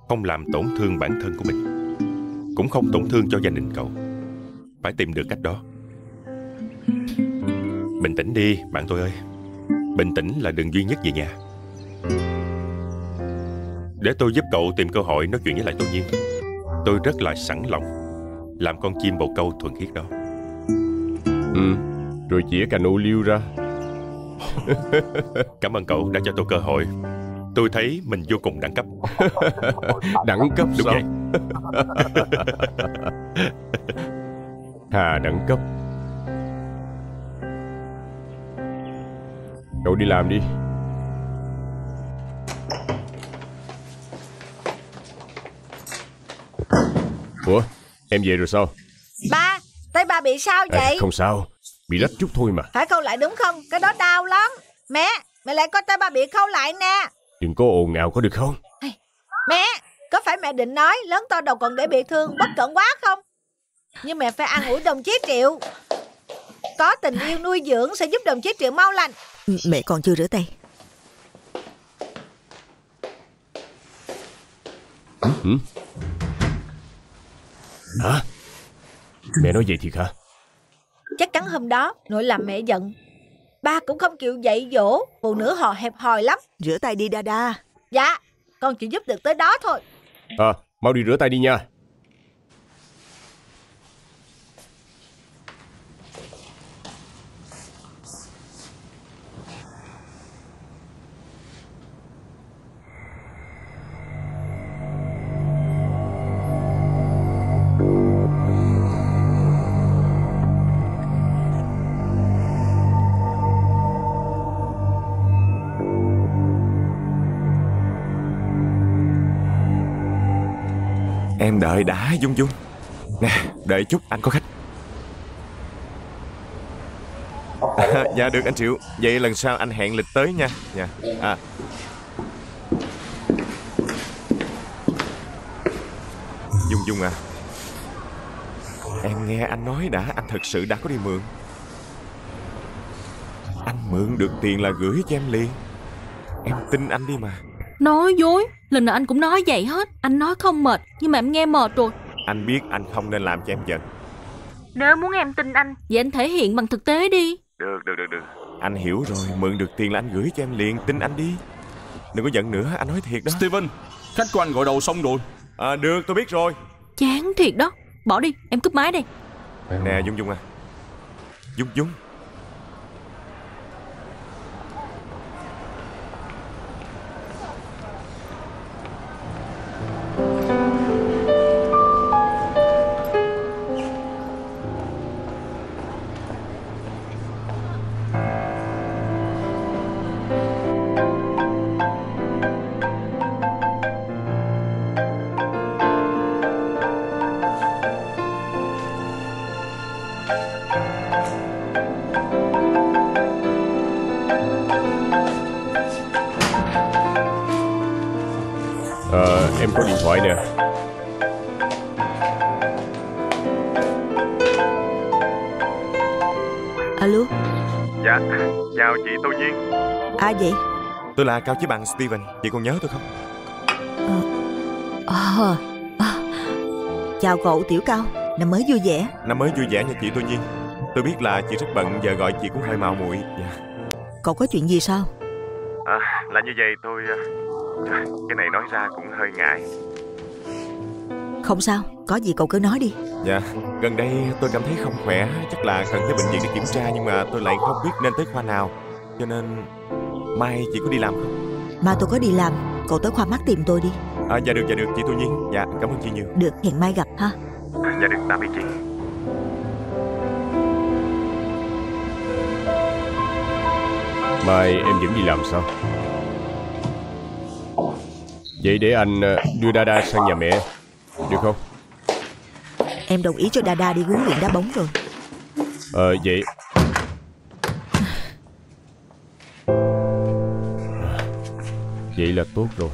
không làm tổn thương bản thân của mình, cũng không tổn thương cho gia đình cậu. Phải tìm được cách đó. Bình tĩnh đi bạn tôi ơi. Bình tĩnh là đường duy nhất về nhà. Để tôi giúp cậu tìm cơ hội nói chuyện với lại Tô Nhiên. Tôi rất là sẵn lòng làm con chim bồ câu thuần khiết đó. Rồi chĩa cành ô liu ra. Cảm ơn cậu đã cho tôi cơ hội. Tôi thấy mình vô cùng đẳng cấp. Đẳng cấp đúng vậy. Hà đẳng cấp. Cậu đi làm đi. Ủa, em về rồi sao? Ba, tới ba bị bị sao vậy? Không sao, bị rách chút thôi mà. Phải khâu lại đúng không? Cái đó đau lắm. Mẹ, mẹ lại coi tay ba bị khâu lại nè. Đừng có ồn ào có được không? Mẹ, có phải mẹ định nói lớn to đầu còn để bị thương bất cẩn quá không? Nhưng mẹ phải an ủi đồng chí Triệu. Có tình yêu nuôi dưỡng sẽ giúp đồng chí Triệu mau lành. Mẹ còn chưa rửa tay. Hả? Mẹ nói vậy thiệt hả? Chắc chắn hôm đó nội làm mẹ giận. Ba cũng không chịu dạy dỗ. Phụ nữ họ hẹp hòi lắm. Rửa tay đi Đa. Dạ, con chỉ giúp được tới đó thôi. Mau đi rửa tay đi nha. Em đợi đã Dung. Nè, đợi chút, anh có khách. Dạ được anh Triệu. Vậy lần sau anh hẹn lịch tới nha. Dung à, em nghe anh nói đã. Anh thật sự đã có đi mượn. Anh mượn được tiền là gửi cho em liền. Em tin anh đi mà. Nói dối, lần nào anh cũng nói vậy hết. Anh nói không mệt, nhưng mà em nghe mệt rồi. Anh biết anh không nên làm cho em giận. Nếu muốn em tin anh, vậy anh thể hiện bằng thực tế đi. Được. Anh hiểu rồi, mượn được tiền là anh gửi cho em liền, tin anh đi. Đừng có giận nữa, anh nói thiệt đó. Steven, khách của anh gọi đầu xong rồi. Được, tôi biết rồi. Chán thiệt đó, bỏ đi, em cúp máy đây. Nè Dung à, Dung. Tôi là Cao Chí Bằng Steven, chị còn nhớ tôi không? Chào cậu Tiểu Cao, năm mới vui vẻ. Năm mới vui vẻ nha chị Tô Nhiên. Tôi biết là chị rất bận, giờ gọi chị cũng hơi mạo muội. Cậu có chuyện gì sao? Là như vậy tôi... Cái này nói ra cũng hơi ngại. Không sao, có gì cậu cứ nói đi. Dạ, gần đây tôi cảm thấy không khỏe. Chắc là cần tới bệnh viện để kiểm tra. Nhưng mà tôi lại không biết nên tới khoa nào. Cho nên... mai chị có đi làm không? Mà tôi có đi làm, cậu tới khoa mắt tìm tôi đi. Dạ được chị Tô Nhiên. Dạ, cảm ơn chị nhiều. Được, hẹn mai gặp ha. Dạ được, tạm biệt chị. Mai em vẫn đi làm sao? Vậy để anh đưa Đa sang nhà mẹ, được không? Em đồng ý cho Đa đi huấn luyện đá bóng rồi. Vậy... vậy là tốt rồi.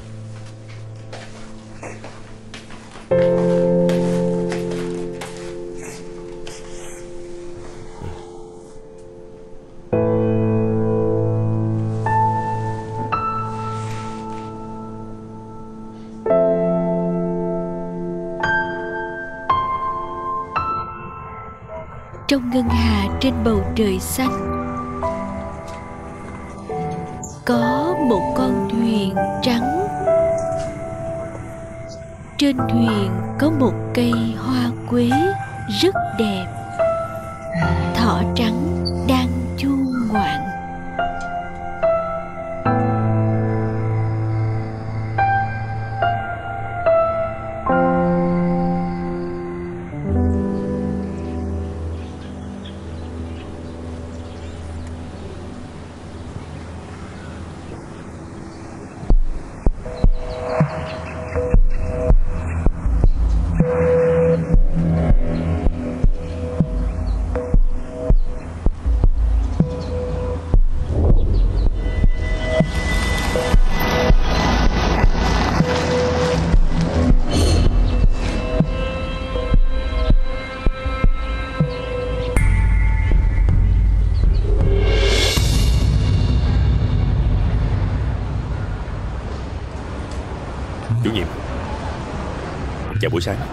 Trong ngân hà trên bầu trời xanh, có một con thuyền trắng. Trên thuyền có một cây hoa quế rất đẹp. Thỏ trắng đang chu ngoạn. Chào buổi sáng.